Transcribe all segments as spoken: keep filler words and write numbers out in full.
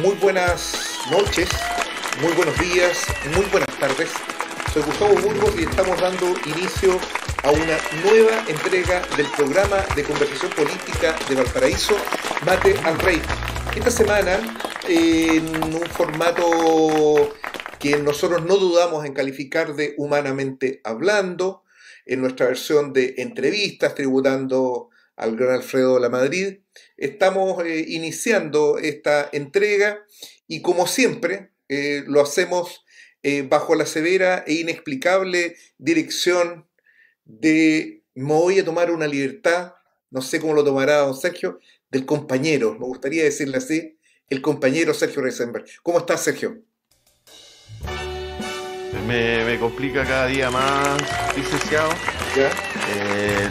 Muy buenas noches, muy buenos días, muy buenas tardes. Soy Gustavo Burgos y estamos dando inicio a una nueva entrega del programa de conversación política de Valparaíso, Mayte al Rey. Esta semana, eh, en un formato que nosotros no dudamos en calificar de humanamente hablando, en nuestra versión de entrevistas, tributando al gran Alfredo de la Madrid, estamos eh, iniciando esta entrega y, como siempre, eh, lo hacemos eh, bajo la severa e inexplicable dirección de me voy a tomar una libertad, no sé cómo lo tomará don Sergio, del compañero, me gustaría decirle así, el compañero Sergio Rizenverg. ¿Cómo estás, Sergio? Me, me complica cada día más, licenciado. ¿Ya? Eh,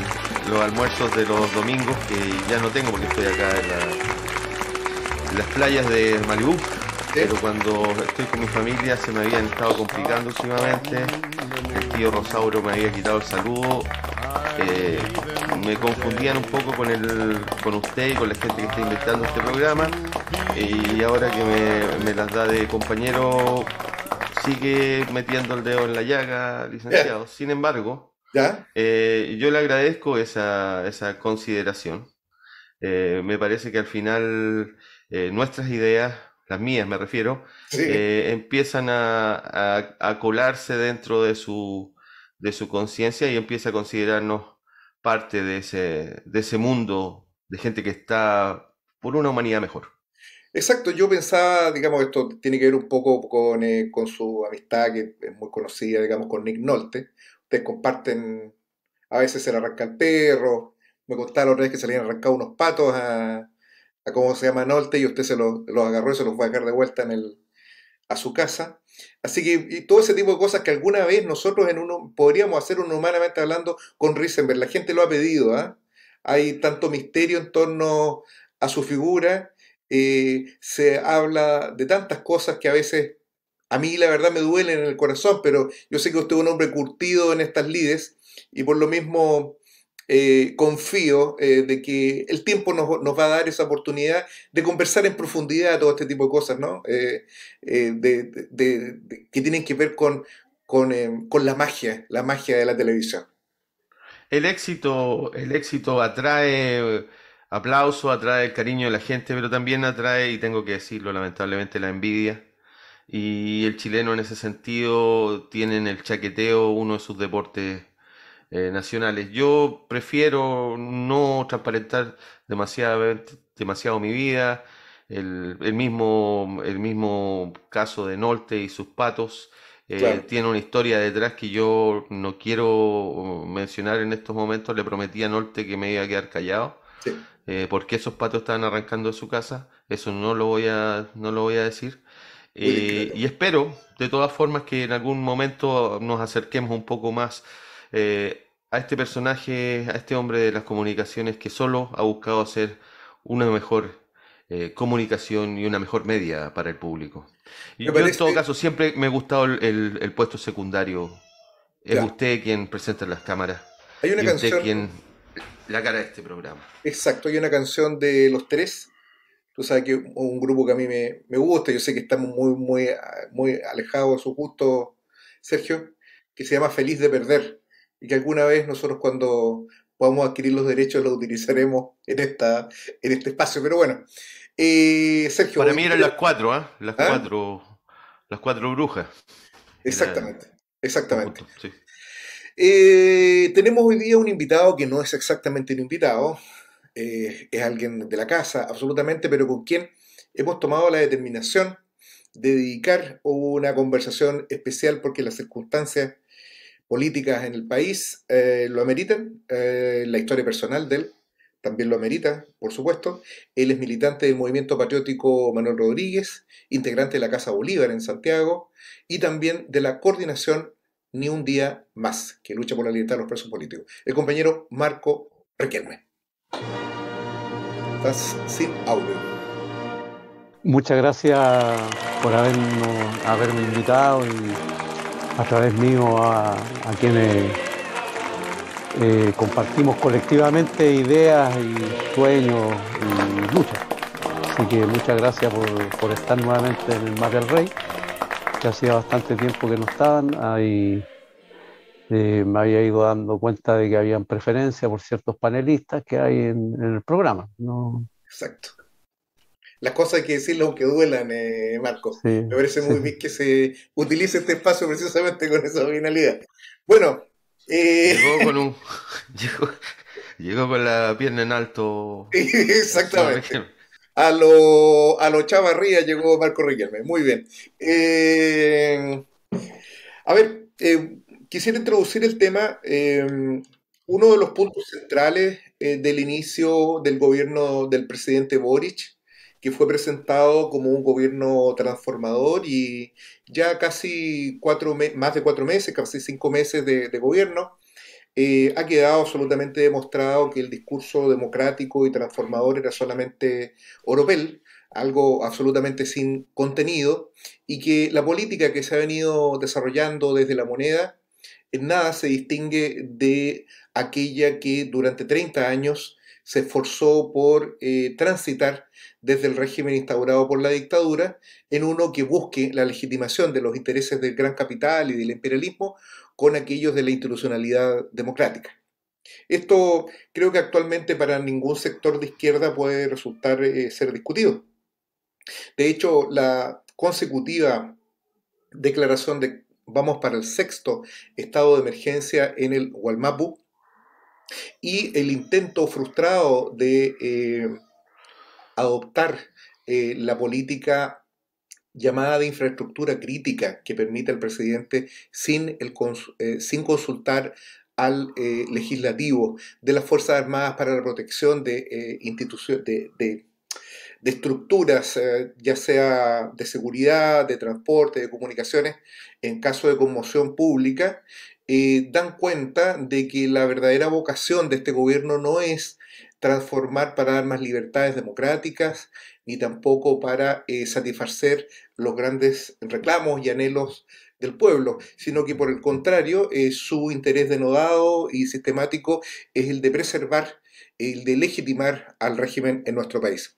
los almuerzos de los domingos que ya no tengo porque estoy acá en, la, en las playas de Malibú. ¿Eh? Pero cuando estoy con mi familia se me habían estado complicando últimamente. El tío Rosauro me había quitado el saludo. Eh, me confundían un poco con el con usted y con la gente que está inventando este programa. Y ahora que me, me las da de compañero, sigue metiendo el dedo en la llaga, licenciado. ¿Ya? Sin embargo, ¿ya? Eh, yo le agradezco esa, esa consideración. Eh, me parece que al final eh, nuestras ideas, las mías me refiero, sí, eh, empiezan a, a, a colarse dentro de su, de su conciencia y empieza a considerarnos parte de ese, de ese mundo de gente que está por una humanidad mejor. Exacto, yo pensaba, digamos, esto tiene que ver un poco con, eh, con su amistad, que es muy conocida, digamos, con Nick Nolte. Ustedes comparten, a veces se le arranca el perro, me contaba la otra vez que se le habían arrancado unos patos a, a cómo se llama Nolte, y usted se los, los agarró y se los va a dejar de vuelta en el, a su casa. Así que y todo ese tipo de cosas que alguna vez nosotros en uno podríamos hacer un humanamente hablando con Rizenverg. La gente lo ha pedido, ¿ah? ¿eh? Hay tanto misterio en torno a su figura. Eh, se habla de tantas cosas que a veces a mí la verdad me duelen en el corazón, pero yo sé que usted es un hombre curtido en estas lides y por lo mismo eh, confío eh, de que el tiempo nos, nos va a dar esa oportunidad de conversar en profundidad todo este tipo de cosas, ¿no? Eh, eh, de, de, de, de, que tienen que ver con, con, eh, con la magia, la magia de la televisión. El éxito, el éxito atrae aplauso, atrae el cariño de la gente, pero también atrae, y tengo que decirlo lamentablemente, la envidia. Y el chileno en ese sentido tiene en el chaqueteo uno de sus deportes eh, nacionales. Yo prefiero no transparentar demasiado, demasiado mi vida. El, el, mismo, el mismo caso de Nolte y sus patos eh, claro, tiene una historia detrás que yo no quiero mencionar en estos momentos. Le prometí a Nolte que me iba a quedar callado. Sí. Eh, porque esos patos estaban arrancando de su casa, eso no lo voy a, no lo voy a decir. Eh, claro. Y espero, de todas formas, que en algún momento nos acerquemos un poco más eh, a este personaje, a este hombre de las comunicaciones que solo ha buscado hacer una mejor eh, comunicación y una mejor media para el público. Y yo, parece... en todo caso, siempre me ha gustado el, el, el puesto secundario. Es claro, usted quien presenta las cámaras. Hay una canción... Usted quien... la cara de este programa. Exacto, hay una canción de Los Tres, tú sabes que un grupo que a mí me, me gusta, yo sé que estamos muy, muy, muy alejados de su gusto, Sergio, que se llama Feliz de Perder, y que alguna vez nosotros cuando podamos adquirir los derechos los utilizaremos en, esta, en este espacio, pero bueno. Eh, Sergio, para mí eran las cuatro, ¿eh? Las ¿Ah? cuatro, las cuatro brujas. Exactamente, Era... exactamente. Justo, sí. Eh, tenemos hoy día un invitado que no es exactamente un invitado, eh, es alguien de la casa, absolutamente, pero con quien hemos tomado la determinación de dedicar una conversación especial porque las circunstancias políticas en el país eh, lo ameritan, eh, la historia personal de él también lo amerita, por supuesto. Él es militante del movimiento patriótico Manuel Rodríguez, integrante de la Casa Bolívar en Santiago y también de la coordinación Ni un Día Más, que lucha por la libertad de los presos políticos. El compañero Marco Riquelme. Estás sin audio. Muchas gracias por habernos, haberme invitado y a través mío a, a quienes eh, compartimos colectivamente ideas y sueños y luchas. Así que muchas gracias por, por estar nuevamente en el Mayte al Rey, que hacía bastante tiempo que no estaban. Ahí, eh, me había ido dando cuenta de que habían preferencia por ciertos panelistas que hay en, en el programa, ¿no? Exacto. Las cosas hay que decirlas aunque duelan, eh, Marco. Sí, me parece muy sí. bien que se utilice este espacio precisamente con esa finalidad. Bueno. Eh... Llegó con un... Llegó... Llegó con la pierna en alto. Exactamente. A lo, a lo Chavarría llegó Marco Riquelme. Muy bien. Eh, a ver, eh, quisiera introducir el tema. Eh, uno de los puntos centrales eh, del inicio del gobierno del presidente Boric, que fue presentado como un gobierno transformador, y ya casi cuatro más de cuatro meses, casi cinco meses de, de gobierno, Eh, ha quedado absolutamente demostrado que el discurso democrático y transformador era solamente oropel, algo absolutamente sin contenido, y que la política que se ha venido desarrollando desde La Moneda en nada se distingue de aquella que durante treinta años se esforzó por eh, transitar desde el régimen instaurado por la dictadura en uno que busque la legitimación de los intereses del gran capital y del imperialismo con aquellos de la institucionalidad democrática. Esto creo que actualmente para ningún sector de izquierda puede resultar eh, ser discutido. De hecho, la consecutiva declaración de vamos para el sexto estado de emergencia en el Walmapu y el intento frustrado de eh, adoptar eh, la política llamada de infraestructura crítica que permite al presidente sin, el cons eh, sin consultar al eh, legislativo de las Fuerzas Armadas para la protección de eh, instituciones, de, de, de estructuras, eh, ya sea de seguridad, de transporte, de comunicaciones, en caso de conmoción pública, eh, dan cuenta de que la verdadera vocación de este gobierno no es transformar para dar más libertades democráticas, ni tampoco para eh, satisfacer los grandes reclamos y anhelos del pueblo, sino que por el contrario, eh, su interés denodado y sistemático es el de preservar, el de legitimar al régimen en nuestro país.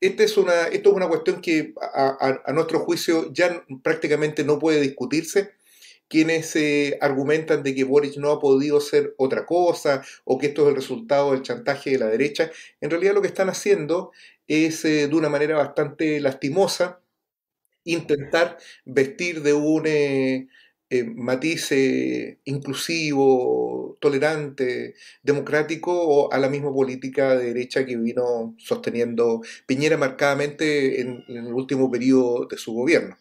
Este es una, esto es una cuestión que a, a, a nuestro juicio ya prácticamente no puede discutirse. Quienes eh, argumentan de que Boric no ha podido ser otra cosa o que esto es el resultado del chantaje de la derecha, en realidad lo que están haciendo es eh, de una manera bastante lastimosa intentar vestir de un eh, eh, matiz eh, inclusivo, tolerante, democrático o a la misma política de derecha que vino sosteniendo Piñera marcadamente en, en el último periodo de su gobierno.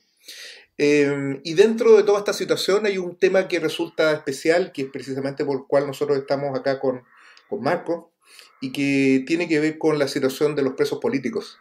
Eh, y dentro de toda esta situación hay un tema que resulta especial, que es precisamente por el cual nosotros estamos acá con, con Marco, y que tiene que ver con la situación de los presos políticos.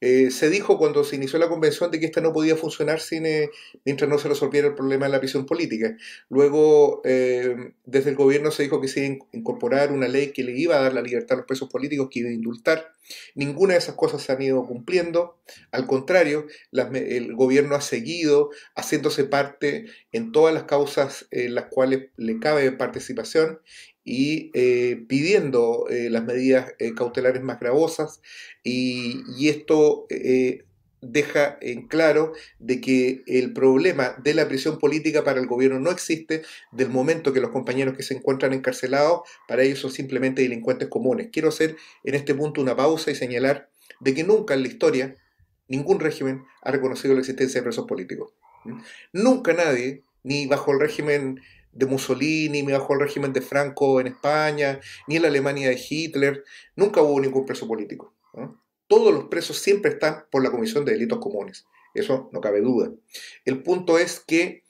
Eh, se dijo cuando se inició la convención de que esta no podía funcionar sin, eh, mientras no se resolviera el problema de la prisión política. Luego, eh, desde el gobierno se dijo que se iba a incorporar una ley que le iba a dar la libertad a los presos políticos, que iba a indultar. Ninguna de esas cosas se han ido cumpliendo. Al contrario, las, el gobierno ha seguido haciéndose parte en todas las causas en las cuales le cabe participación y eh, pidiendo eh, las medidas eh, cautelares más gravosas, y, y esto eh, deja en claro de que el problema de la prisión política para el gobierno no existe del momento que los compañeros que se encuentran encarcelados, para ellos son simplemente delincuentes comunes. Quiero hacer en este punto una pausa y señalar de que nunca en la historia ningún régimen ha reconocido la existencia de presos políticos. Nunca nadie, ni bajo el régimen de Mussolini, ni bajo el régimen de Franco en España, ni en la Alemania de Hitler, nunca hubo ningún preso político, ¿no? Todos los presos siempre están por la comisión de delitos comunes, eso no cabe duda. El punto es que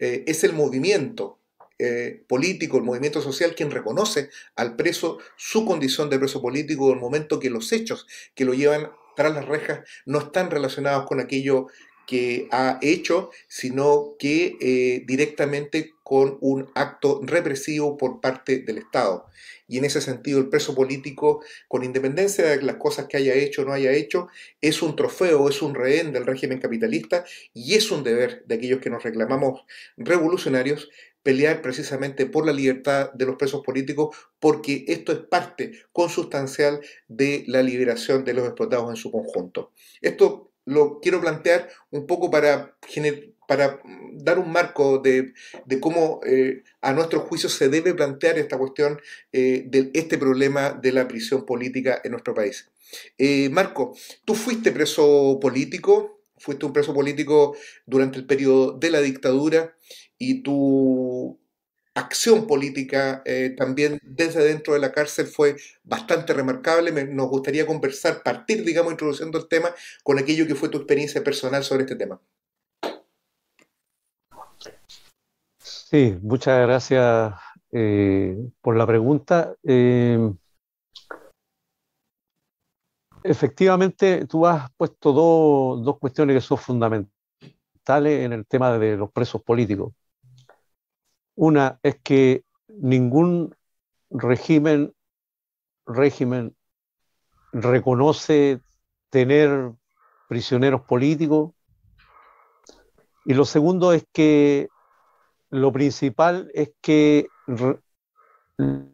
eh, es el movimiento eh, político, el movimiento social, quien reconoce al preso su condición de preso político en el momento que los hechos que lo llevan tras las rejas no están relacionados con aquello que ha hecho, sino que eh, directamente con un acto represivo por parte del Estado. Y en ese sentido el preso político, con independencia de las cosas que haya hecho o no haya hecho, es un trofeo, es un rehén del régimen capitalista, y es un deber de aquellos que nos reclamamos revolucionarios pelear precisamente por la libertad de los presos políticos, porque esto es parte consustancial de la liberación de los explotados en su conjunto. Esto lo quiero plantear un poco para generar, para dar un marco de, de cómo eh, a nuestro juicio se debe plantear esta cuestión eh, de este problema de la prisión política en nuestro país. Eh, Marco, tú fuiste preso político, fuiste un preso político durante el periodo de la dictadura, y tu acción política eh, también desde dentro de la cárcel fue bastante remarcable. Me, nos gustaría conversar, partir, digamos, introduciendo el tema con aquello que fue tu experiencia personal sobre este tema. Sí, muchas gracias eh, por la pregunta. Eh, efectivamente, tú has puesto do, dos cuestiones que son fundamentales en el tema de los presos políticos. Una es que ningún régimen, régimen reconoce tener prisioneros políticos. Y lo segundo es que lo principal es que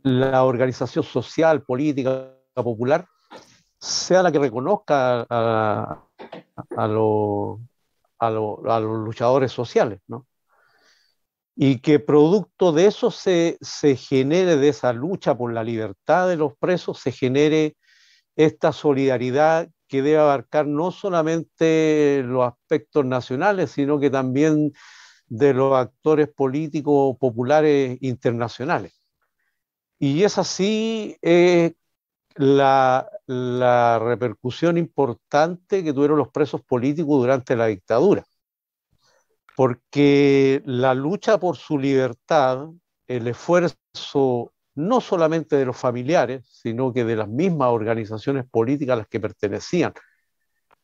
la organización social, política, popular, sea la que reconozca a, a, lo, a, lo, a los luchadores sociales, ¿no? Y que producto de eso se, se genere, de esa lucha por la libertad de los presos, se genere esta solidaridad que debe abarcar no solamente los aspectos nacionales, sino que también de los actores políticos populares internacionales. Y es así eh, la, la repercusión importante que tuvieron los presos políticos durante la dictadura, porque la lucha por su libertad, el esfuerzo no solamente de los familiares, sino que de las mismas organizaciones políticas a las que pertenecían,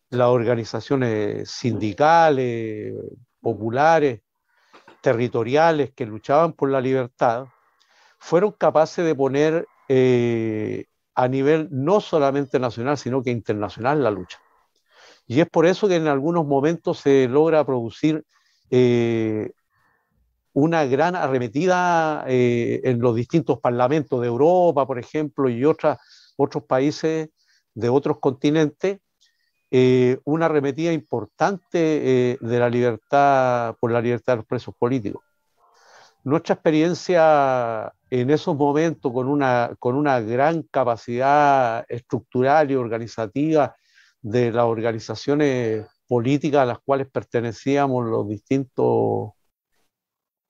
las organizaciones sindicales, populares, territoriales, que luchaban por la libertad, fueron capaces de poner eh, a nivel no solamente nacional, sino que internacional, la lucha. Y es por eso que en algunos momentos se logra producir eh, una gran arremetida eh, en los distintos parlamentos de Europa, por ejemplo, y otras, otros países de otros continentes, Eh, una arremetida importante eh, de la libertad, por la libertad de los presos políticos. Nuestra experiencia en esos momentos, con una, con una gran capacidad estructural y organizativa de las organizaciones políticas a las cuales pertenecíamos los distintos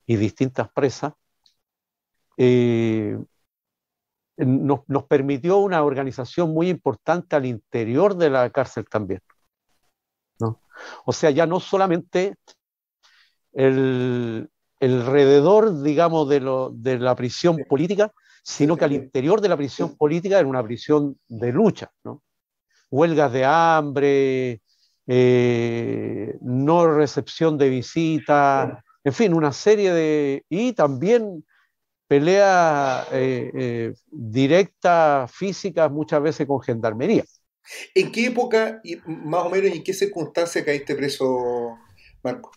y distintas presas, eh, Nos, nos permitió una organización muy importante al interior de la cárcel también, ¿no? O sea, ya no solamente el, el alrededor, digamos, de, lo, de la prisión política, sino que al interior de la prisión política era una prisión de lucha, ¿no? Huelgas de hambre, eh, no recepción de visitas, en fin, una serie de... y también peleas eh, eh, directas, físicas, muchas veces con gendarmería. ¿En qué época, y más o menos, en qué circunstancia caíste preso, Marco?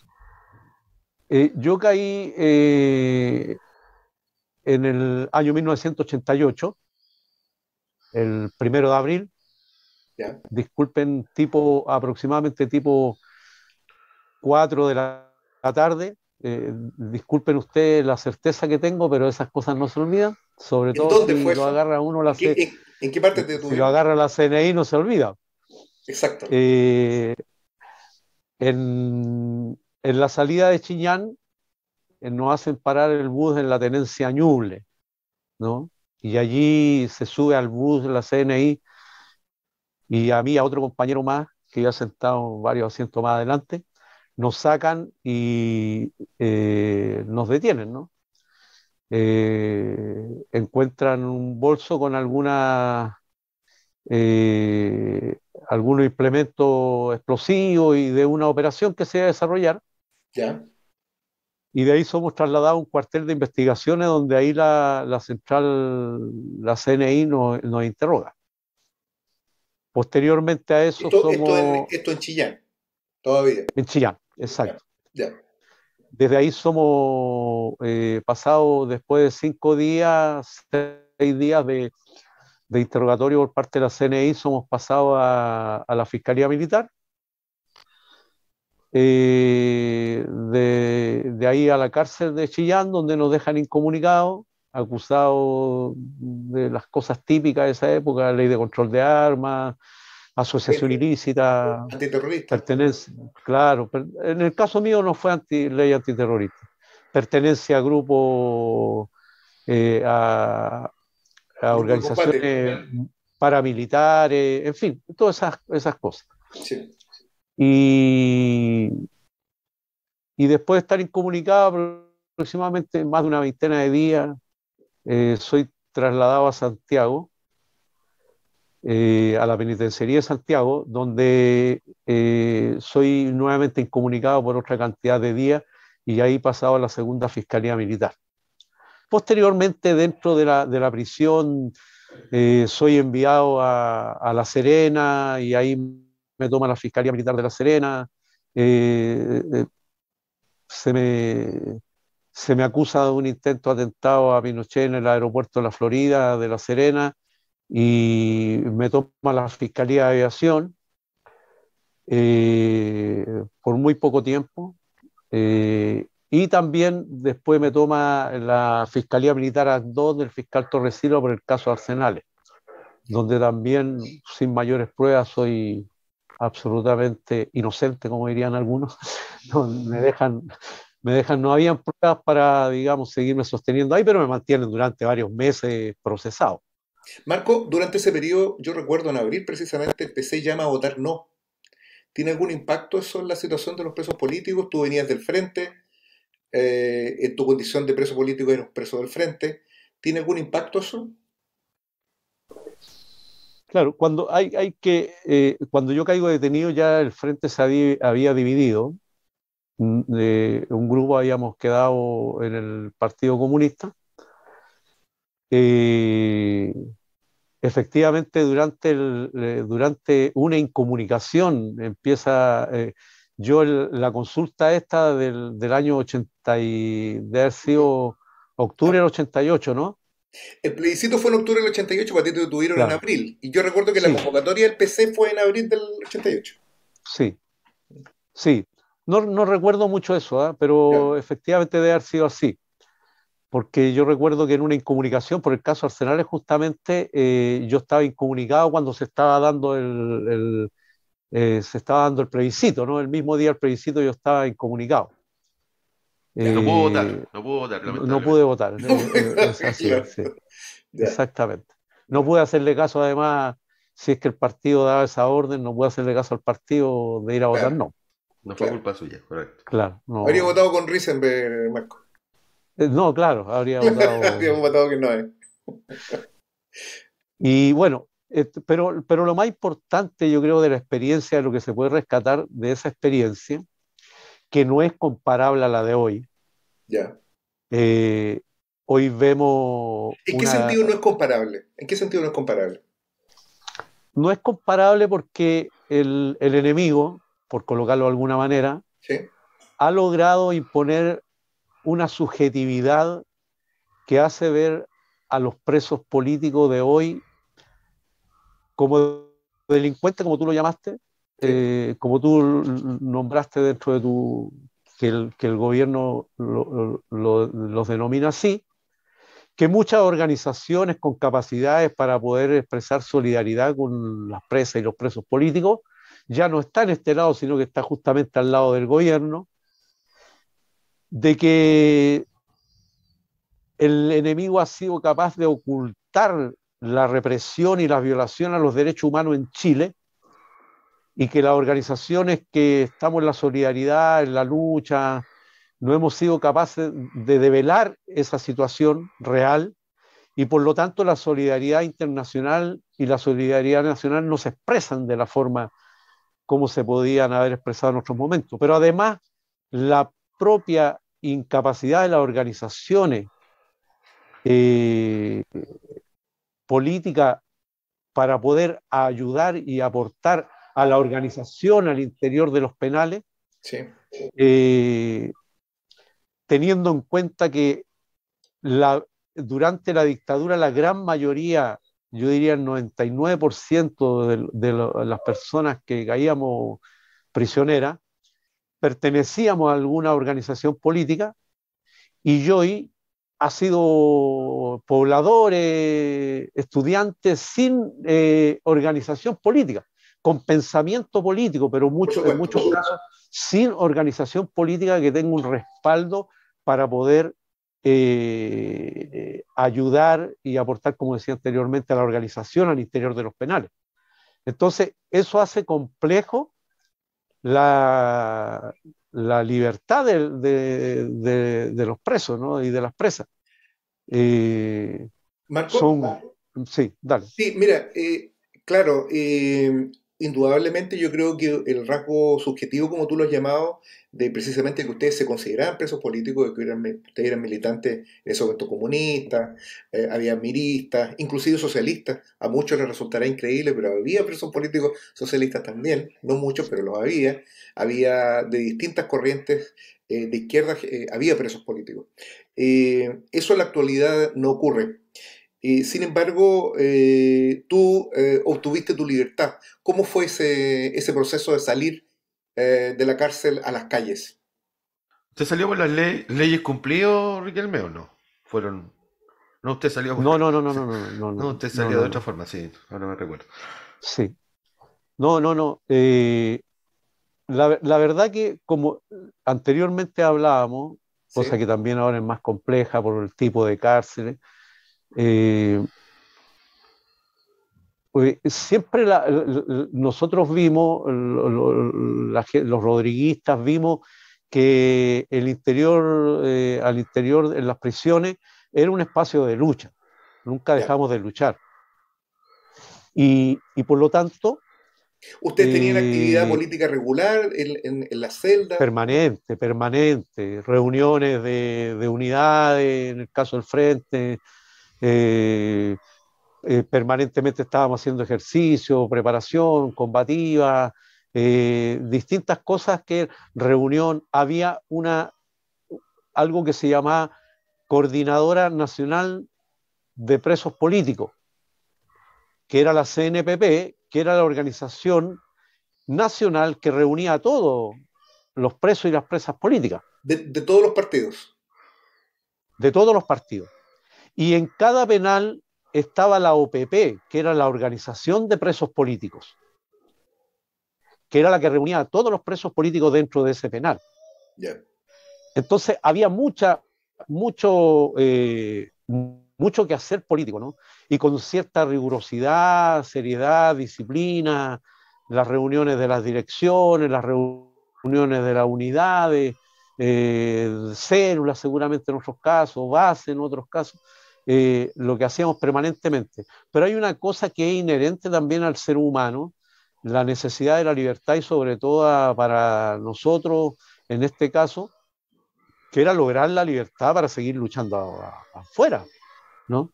Eh, yo caí eh, en el año mil novecientos ochenta y ocho, el primero de abril. ¿Ya? Disculpen, tipo aproximadamente tipo cuatro de la tarde. Eh, disculpen ustedes la certeza que tengo, pero esas cosas no se olvidan, sobre todo si lo agarra uno la C N I. ¿En, en qué parte de tu vida? Si lo agarra la C N I no se olvida. Exacto. Eh, en, en la salida de Chillán eh, nos hacen parar el bus en la tenencia Ñuble, ¿no? Y allí se sube al bus de la C N I y a mí, a otro compañero más que ya sentado varios asientos más adelante, nos sacan y eh, nos detienen, ¿no? Eh, encuentran un bolso con alguna, eh, algunos implementos explosivos y de una operación que se iba a desarrollar. ¿Ya? Y de ahí somos trasladados a un cuartel de investigaciones donde ahí la, la central, la C N I, nos, nos interroga. Posteriormente a eso esto, somos... Esto en, esto en Chillán, todavía. En Chillán. Exacto. Ya, ya. Desde ahí somos eh, pasados después de cinco días, seis días de, de interrogatorio por parte de la C N I, somos pasados a, a la Fiscalía Militar. Eh, de, de ahí a la cárcel de Chillán, donde nos dejan incomunicados, acusados de las cosas típicas de esa época, ley de control de armas, asociación ilícita, antiterrorista, pertenencia, claro, en el caso mío no fue anti, ley antiterrorista, pertenencia a grupos, eh, a, a organizaciones paramilitares, en fin, todas esas, esas cosas. Sí. Y, y después de estar incomunicado aproximadamente más de una veintena de días, eh, soy trasladado a Santiago, Eh, a la Penitenciaría de Santiago, donde eh, soy nuevamente incomunicado por otra cantidad de días y ahí pasado a la segunda Fiscalía Militar. Posteriormente, dentro de la, de la prisión, eh, soy enviado a, a La Serena y ahí me toma la Fiscalía Militar de La Serena. Eh, eh, se, me, se me acusa de un intento atentado a Pinochet en el aeropuerto de la Florida de La Serena, y me toma la Fiscalía de Aviación eh, por muy poco tiempo, eh, y también después me toma la Fiscalía Militar A dos del fiscal Torresilo por el caso Arsenales, donde también sin mayores pruebas soy absolutamente inocente, como dirían algunos. me dejan me dejan no habían pruebas para, digamos, seguirme sosteniendo ahí, pero me mantienen durante varios meses procesado. Marco, durante ese periodo, yo recuerdo en abril precisamente, el P C llama a votar no. ¿Tiene algún impacto eso en la situación de los presos políticos? Tú venías del frente, eh, en tu condición de preso político eres preso del frente. ¿Tiene algún impacto eso? Claro, cuando, hay, hay que, eh, cuando yo caigo detenido ya el frente se había, había dividido. Eh, un grupo habíamos quedado en el Partido Comunista. Eh, efectivamente durante, el, eh, durante una incomunicación empieza eh, yo el, la consulta esta del, del año ochenta y de haber sido octubre del ochenta y ocho, ¿no? El plebiscito fue en octubre del ochenta y ocho, para ti te detuvieron, claro, en abril, y yo recuerdo que sí, la convocatoria del P C fue en abril del ochenta y ocho. Sí, sí, no, no recuerdo mucho eso, ¿eh? Pero claro, efectivamente debe haber sido así. Porque yo recuerdo que en una incomunicación, por el caso Arsenales justamente, eh, yo estaba incomunicado cuando se estaba dando el, el eh, se estaba dando el plebiscito, ¿no? El mismo día del plebiscito yo estaba incomunicado. Eh, no pude votar, no pude votar. No pude votar. No, es así, sí, exactamente. No pude hacerle caso, además, si es que el partido daba esa orden, no pude hacerle caso al partido de ir a votar, claro, no. No fue, claro, culpa suya, correcto. Claro, no. Habría votado con Rizenverg, Marco. No, claro, habría votado. Habríamos votado que no es. Y bueno, pero, pero lo más importante, yo creo, de la experiencia, de lo que se puede rescatar de esa experiencia, que no es comparable a la de hoy. Ya. Eh, hoy vemos. ¿En qué una... sentido no es comparable? ¿En qué sentido no es comparable? No es comparable porque el, el enemigo, por colocarlo de alguna manera, ¿sí?, ha logrado imponer una subjetividad que hace ver a los presos políticos de hoy como delincuentes, como tú lo llamaste, eh, como tú nombraste dentro de tu... que el, que el gobierno lo, lo, los denomina así, que muchas organizaciones con capacidades para poder expresar solidaridad con las presas y los presos políticos, ya no está en este lado, sino que está justamente al lado del gobierno, de que el enemigo ha sido capaz de ocultar la represión y la violación a los derechos humanos en Chile, y que las organizaciones que estamos en la solidaridad, en la lucha, no hemos sido capaces de develar esa situación real, y por lo tanto la solidaridad internacional y la solidaridad nacional no se expresan de la forma como se podían haber expresado en otros momentos. Pero además la propia incapacidad de las organizaciones eh, políticas para poder ayudar y aportar a la organización al interior de los penales, sí, eh, teniendo en cuenta que la, durante la dictadura la gran mayoría, yo diría el noventa y nueve por ciento de, de lo, las personas que caíamos prisioneras, pertenecíamos a alguna organización política, y hoy ha sido pobladores, estudiantes sin eh, organización política, con pensamiento político, pero mucho, en muchos casos sin organización política que tenga un respaldo para poder eh, ayudar y aportar, como decía anteriormente, a la organización al interior de los penales. Entonces, eso hace complejo la... la libertad de, de, de, de los presos, ¿no? Y de las presas. Eh, Marco, son... sí, dale. Sí, mira, eh, claro, eh, indudablemente yo creo que el rasgo subjetivo, como tú lo has llamado, de precisamente que ustedes se consideraban presos políticos, que eran, ustedes eran militantes en ese momento comunistas, eh, había miristas, inclusive socialistas, a muchos les resultará increíble, pero había presos políticos socialistas también, no muchos, pero los había, había de distintas corrientes eh, de izquierda, eh, había presos políticos. Eh, eso en la actualidad no ocurre. Eh, sin embargo, eh, tú eh, obtuviste tu libertad. ¿Cómo fue ese, ese proceso de salir Eh, de la cárcel a las calles? ¿Usted salió por las le leyes cumplidas, Riquelme, o no? Fueron... No, usted salió por... No, no, no, no, no, no, no. No, usted salió no, no, de otra no. forma, sí, ahora me recuerdo. Sí. No, no, no. Eh, la, la verdad que, como anteriormente hablábamos, cosa ¿sí? que también ahora es más compleja por el tipo de cárceles, eh, siempre la, nosotros vimos, los rodriguistas vimos que el interior, eh, al interior en las prisiones era un espacio de lucha, nunca dejamos de luchar, y, y por lo tanto ustedes eh, tenían actividad política regular en, en, en las celdas, permanente, permanente, reuniones de, de unidades, en el caso del frente, eh, Eh, permanentemente estábamos haciendo ejercicio, preparación combativa, eh, distintas cosas, que reunión, había una, algo que se llamaba Coordinadora Nacional de Presos Políticos, que era la C N P P, que era la organización nacional que reunía a todos los presos y las presas políticas. De, de todos los partidos. De todos los partidos. Y en cada penal estaba la O P P, que era la Organización de Presos Políticos, que era la que reunía a todos los presos políticos dentro de ese penal. Yeah. Entonces había mucha, mucho, eh, mucho que hacer político, ¿no? Y con cierta rigurosidad, seriedad, disciplina, las reuniones de las direcciones, las reuniones de las unidades, eh, células seguramente en otros casos, base en otros casos. Eh, lo que hacíamos permanentemente. Pero hay una cosa que es inherente también al ser humano, la necesidad de la libertad, y sobre todo para nosotros en este caso, que era lograr la libertad para seguir luchando a, a, afuera, ¿no?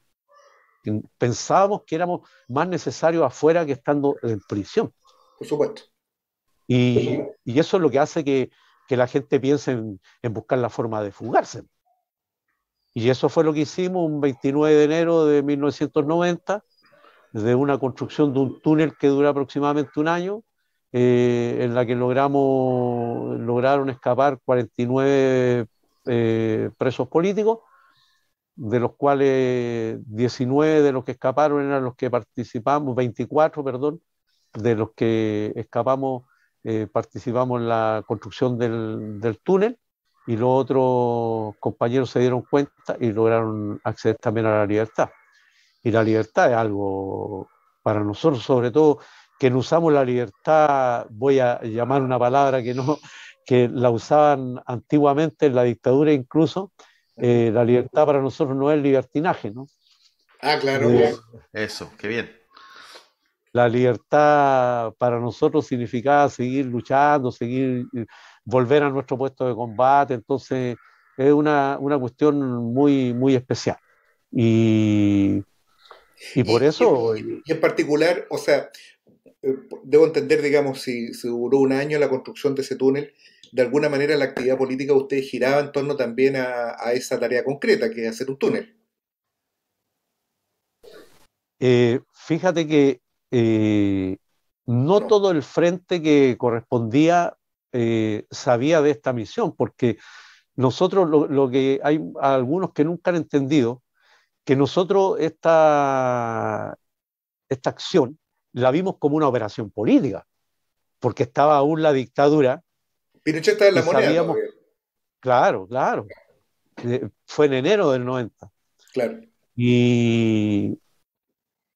Pensábamos que éramos más necesarios afuera que estando en prisión. Por supuesto. Y, Por supuesto. y eso es lo que hace que, que la gente piense en, en buscar la forma de fugarse. Y eso fue lo que hicimos un veintinueve de enero de mil novecientos noventa, de una construcción de un túnel que dura aproximadamente un año, eh, en la que logramos, lograron escapar cuarenta y nueve eh, presos políticos, de los cuales diecinueve de los que escaparon eran los que participamos, veinticuatro, perdón, de los que escapamos eh, participamos en la construcción del, del túnel. Y los otros compañeros se dieron cuenta y lograron acceder también a la libertad. Y la libertad es algo para nosotros, sobre todo, que no usamos la libertad, voy a llamar una palabra que, no, que la usaban antiguamente en la dictadura incluso, eh, la libertad para nosotros no es libertinaje, ¿no? Ah, claro. Eh, eso, qué bien. La libertad para nosotros significaba seguir luchando, seguir... volver a nuestro puesto de combate. Entonces es una, una cuestión muy, muy especial, y, y por y, eso... Y, y en particular, o sea, debo entender, digamos, si, si duró un año la construcción de ese túnel, de alguna manera la actividad política de ustedes giraba en torno también a, a esa tarea concreta, que es hacer un túnel. Eh, fíjate que eh, no, no todo el frente que correspondía eh, sabía de esta misión, porque nosotros, lo, lo que hay algunos que nunca han entendido, que nosotros esta, esta acción la vimos como una operación política, porque estaba aún la dictadura. Pinochet estaba en la moneda. Sabíamos, claro, claro. Fue en enero del noventa. Claro. Y,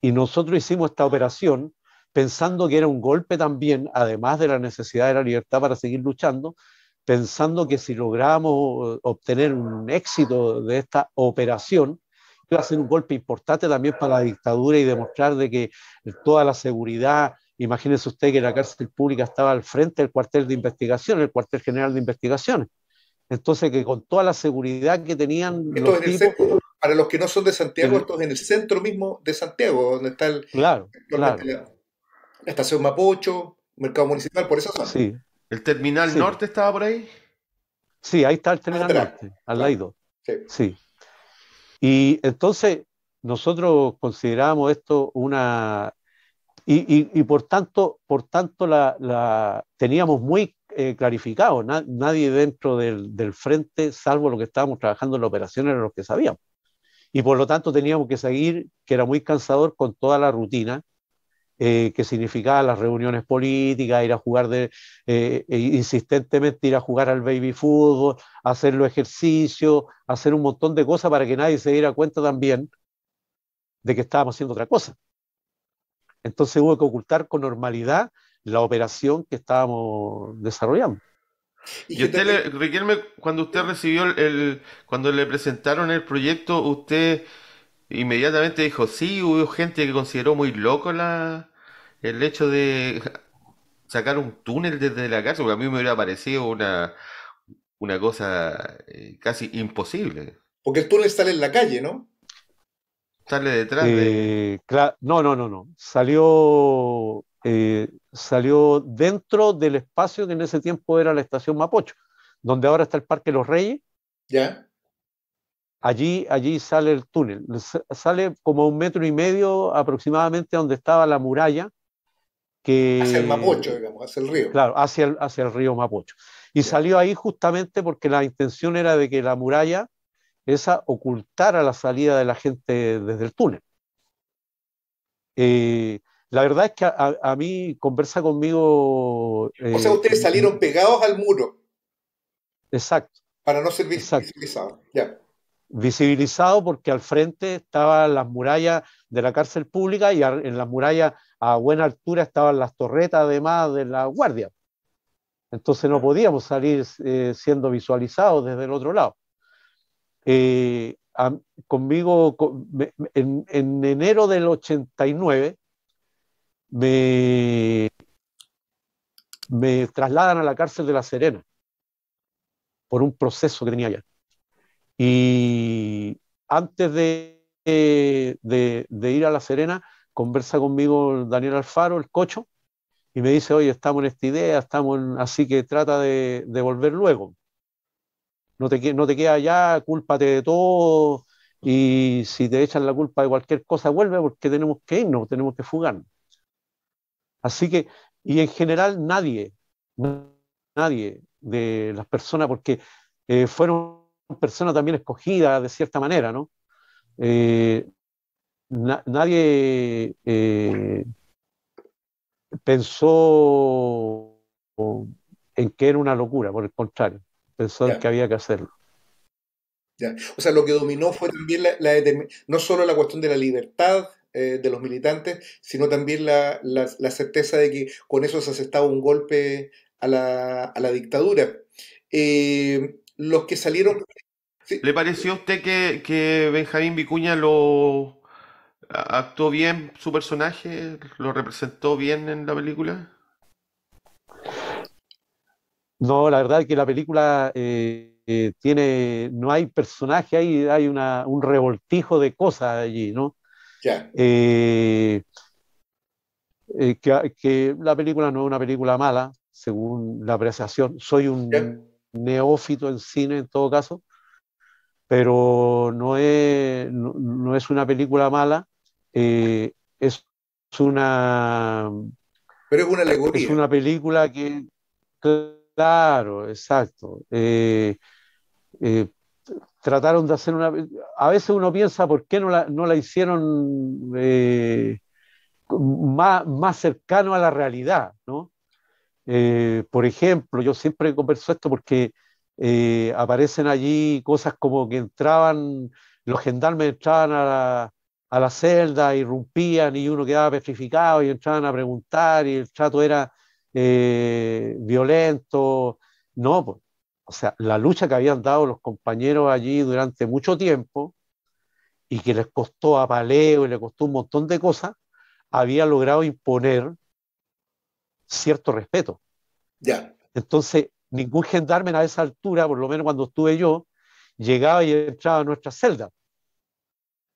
y nosotros hicimos esta operación pensando que era un golpe también, además de la necesidad de la libertad para seguir luchando, pensando que si logramos obtener un éxito de esta operación, iba a ser un golpe importante también para la dictadura y demostrar de que toda la seguridad, imagínense usted que la cárcel pública estaba al frente del cuartel de investigación, el cuartel general de investigaciones. Entonces, que con toda la seguridad que tenían los tipos, centro, para los que no son de Santiago, el, esto es en el centro mismo de Santiago, donde está el, claro, donde claro. Está la estación Mapocho, mercado municipal, por esa zona. Sí. ¿El terminal sí. norte estaba por ahí? Sí, ahí está el terminal Atrás. norte, al lado. Sí. sí. Y entonces nosotros consideramos esto una... Y, y, y por tanto, por tanto la, la teníamos muy eh, clarificado, na, nadie dentro del, del frente, salvo los que estábamos trabajando en la operación, eran los que sabíamos. Y por lo tanto teníamos que seguir, que era muy cansador, con toda la rutina, eh, que significaba las reuniones políticas, ir a jugar, de, eh, insistentemente ir a jugar al baby fútbol, hacer los ejercicios, hacer un montón de cosas para que nadie se diera cuenta también de que estábamos haciendo otra cosa. Entonces hubo que ocultar con normalidad la operación que estábamos desarrollando. Y usted, Riquelme, cuando usted recibió el, el... cuando le presentaron el proyecto, usted inmediatamente dijo, sí, hubo gente que consideró muy loco la, el hecho de sacar un túnel desde la cárcel, porque a mí me hubiera parecido una, una cosa casi imposible. Porque el túnel sale en la calle, ¿no? Sale detrás eh, de... No, no, no, no. Salió, eh, salió dentro del espacio que en ese tiempo era la estación Mapocho, donde ahora está el Parque Los Reyes. Ya. Allí, allí sale el túnel. Sale como a un metro y medio aproximadamente donde estaba la muralla. Que, hacia el Mapocho, digamos, hacia el río. Claro, hacia el, hacia el río Mapocho. Y ya. Salió ahí justamente porque la intención era de que la muralla esa ocultara la salida de la gente desde el túnel. Eh, la verdad es que a, a mí conversa conmigo... Eh, o sea, ustedes salieron pegados al muro. Exacto. Para no ser visibilizados. Ya. Visibilizado porque al frente estaban las murallas de la cárcel pública y a, en las murallas a buena altura estaban las torretas además de la guardia. Entonces no podíamos salir eh, siendo visualizados desde el otro lado. Eh, a, conmigo con, me, en, en enero del ochenta y nueve me, me trasladan a la cárcel de La Serena por un proceso que tenía allá, y antes de, de, de ir a La Serena conversa conmigo Daniel Alfaro, el Cocho, y me dice, oye, estamos en esta idea, estamos en, así que trata de, de volver luego. No te, no te queda allá, cúlpate de todo, y si te echan la culpa de cualquier cosa, vuelve porque tenemos que irnos, tenemos que fugarnos. Así que, y en general nadie, nadie de las personas, porque eh, fueron personas también escogidas de cierta manera, ¿no? Eh, na, nadie eh, pensó en que era una locura, por el contrario. Pensó que había que hacerlo. Ya. O sea, lo que dominó fue también la, la no solo la cuestión de la libertad eh, de los militantes, sino también la, la, la certeza de que con eso se asestaba un golpe a la, a la dictadura. Eh, los que salieron... ¿Sí? ¿Le pareció a usted que, que Benjamín Vicuña lo actuó bien su personaje? ¿Lo representó bien en la película? No, la verdad es que la película eh, eh, tiene, no hay personaje ahí, hay una, un revoltijo de cosas allí, ¿no? Ya. Eh, eh, que, que la película no es una película mala, según la apreciación. Soy un Bien. neófito en cine en todo caso, pero no es, no, no es una película mala, eh, es, es una... Pero es una alegoría. Es una película que... Claro, exacto. Eh, eh, trataron de hacer una... A veces uno piensa por qué no la, no la hicieron eh, más, más cercano a la realidad, ¿no? Eh, por ejemplo, yo siempre converso esto porque eh, aparecen allí cosas como que entraban, los gendarmes entraban a la, a la celda, irrumpían y uno quedaba petrificado y entraban a preguntar y el trato era eh, violento. No, pues, o sea, la lucha que habían dado los compañeros allí durante mucho tiempo y que les costó apaleo y les costó un montón de cosas, había logrado imponer cierto respeto. Ya. Entonces, ningún gendarme a esa altura, por lo menos cuando estuve yo, llegaba y entraba a nuestra celda.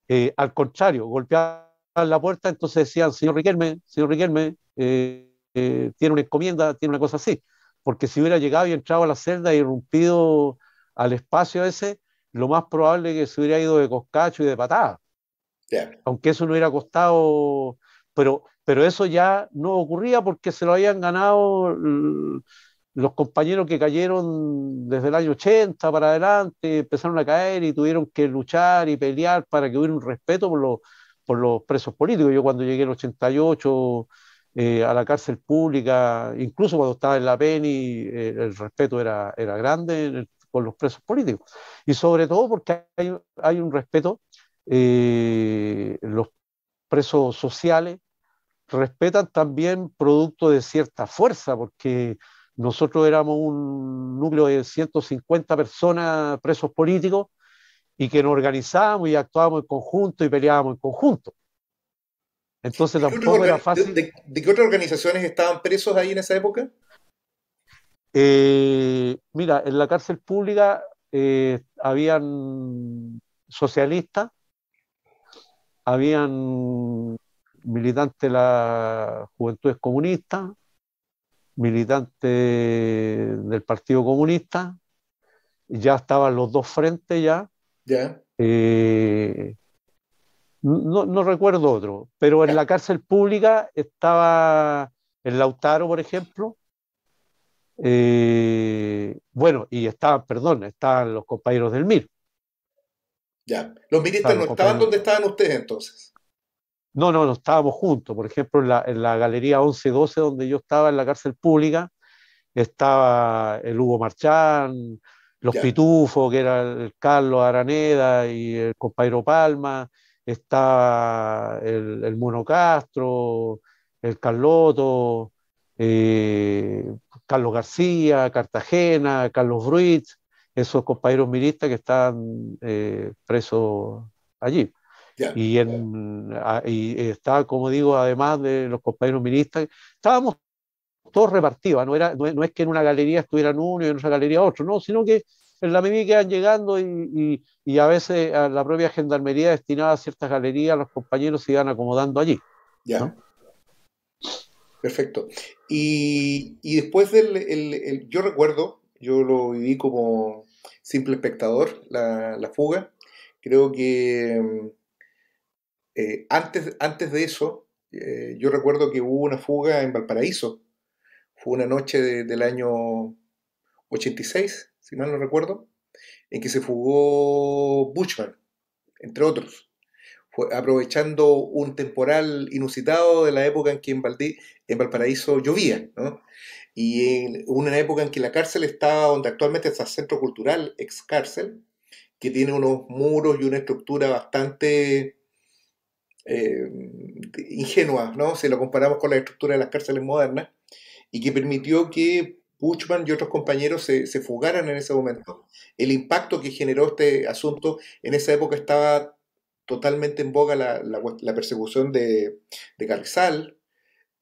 Eh, al contrario, golpeaban la puerta, entonces decían, señor Riquelme, señor Riquelme, eh, eh, tiene una encomienda, tiene una cosa así. Porque si hubiera llegado y entrado a la celda y irrumpido al espacio ese, lo más probable es que se hubiera ido de coscacho y de patada. Ya. Aunque eso no hubiera costado... Pero... pero eso ya no ocurría porque se lo habían ganado los compañeros que cayeron desde el año ochenta para adelante, empezaron a caer y tuvieron que luchar y pelear para que hubiera un respeto por los, por los presos políticos. Yo cuando llegué en el ochenta y ocho eh, a la cárcel pública, incluso cuando estaba en la Peni, eh, el respeto era, era grande con los presos políticos. Y sobre todo porque hay, hay un respeto, eh, los presos sociales respetan también producto de cierta fuerza, porque nosotros éramos un núcleo de ciento cincuenta personas presos políticos y que nos organizábamos y actuábamos en conjunto y peleábamos en conjunto. Entonces tampoco era fácil. ¿De, de, de qué otras organizaciones estaban presos ahí en esa época? Eh, mira, en la cárcel pública eh, habían socialistas, habían militante de la Juventud Comunista, militante del Partido Comunista, ya estaban los dos frentes ya. Yeah. Eh, no, no recuerdo otro, pero en yeah. la cárcel pública estaba el Lautaro, por ejemplo. Eh, bueno, y estaban, perdón, estaban los compañeros del M I R. Ya. Yeah. Los ministros no estaban donde estaban ustedes entonces. No, no, no estábamos juntos. Por ejemplo, en la, en la galería once doce, donde yo estaba en la cárcel pública, estaba el Hugo Marchán, los ya. Pitufos, que era el Carlos Araneda y el compañero Palma, estaba el, el Mono Castro, el Carloto, eh, Carlos García, Cartagena, Carlos Bruit, esos compañeros milistas que estaban eh, presos allí. Yeah, y, en, yeah. y estaba, como digo, además de los compañeros ministros, estábamos todos repartidos, no, era, no, no es que en una galería estuvieran uno y en otra galería otro, no, sino que en la medida que iban llegando y, y, y a veces a la propia gendarmería destinada a ciertas galerías, los compañeros se iban acomodando allí. Ya. Yeah. ¿No? Perfecto. Y, y después del... El, el, yo recuerdo, yo lo viví como simple espectador, la, la fuga, creo que... Eh, antes, antes de eso, eh, yo recuerdo que hubo una fuga en Valparaíso. Fue una noche de, del año ochenta y seis, si mal no recuerdo, en que se fugó Bushman, entre otros. Fue aprovechando un temporal inusitado de la época en que en, Valdi, en Valparaíso llovía, ¿no? Y en una época en que la cárcel estaba donde actualmente está el Centro Cultural, ex cárcel, que tiene unos muros y una estructura bastante... Eh, ingenuas, ¿no? Si lo comparamos con la estructura de las cárceles modernas, y que permitió que Bushman y otros compañeros se, se fugaran en ese momento. El impacto que generó este asunto, en esa época estaba totalmente en boga la, la, la persecución de, de Carrizal.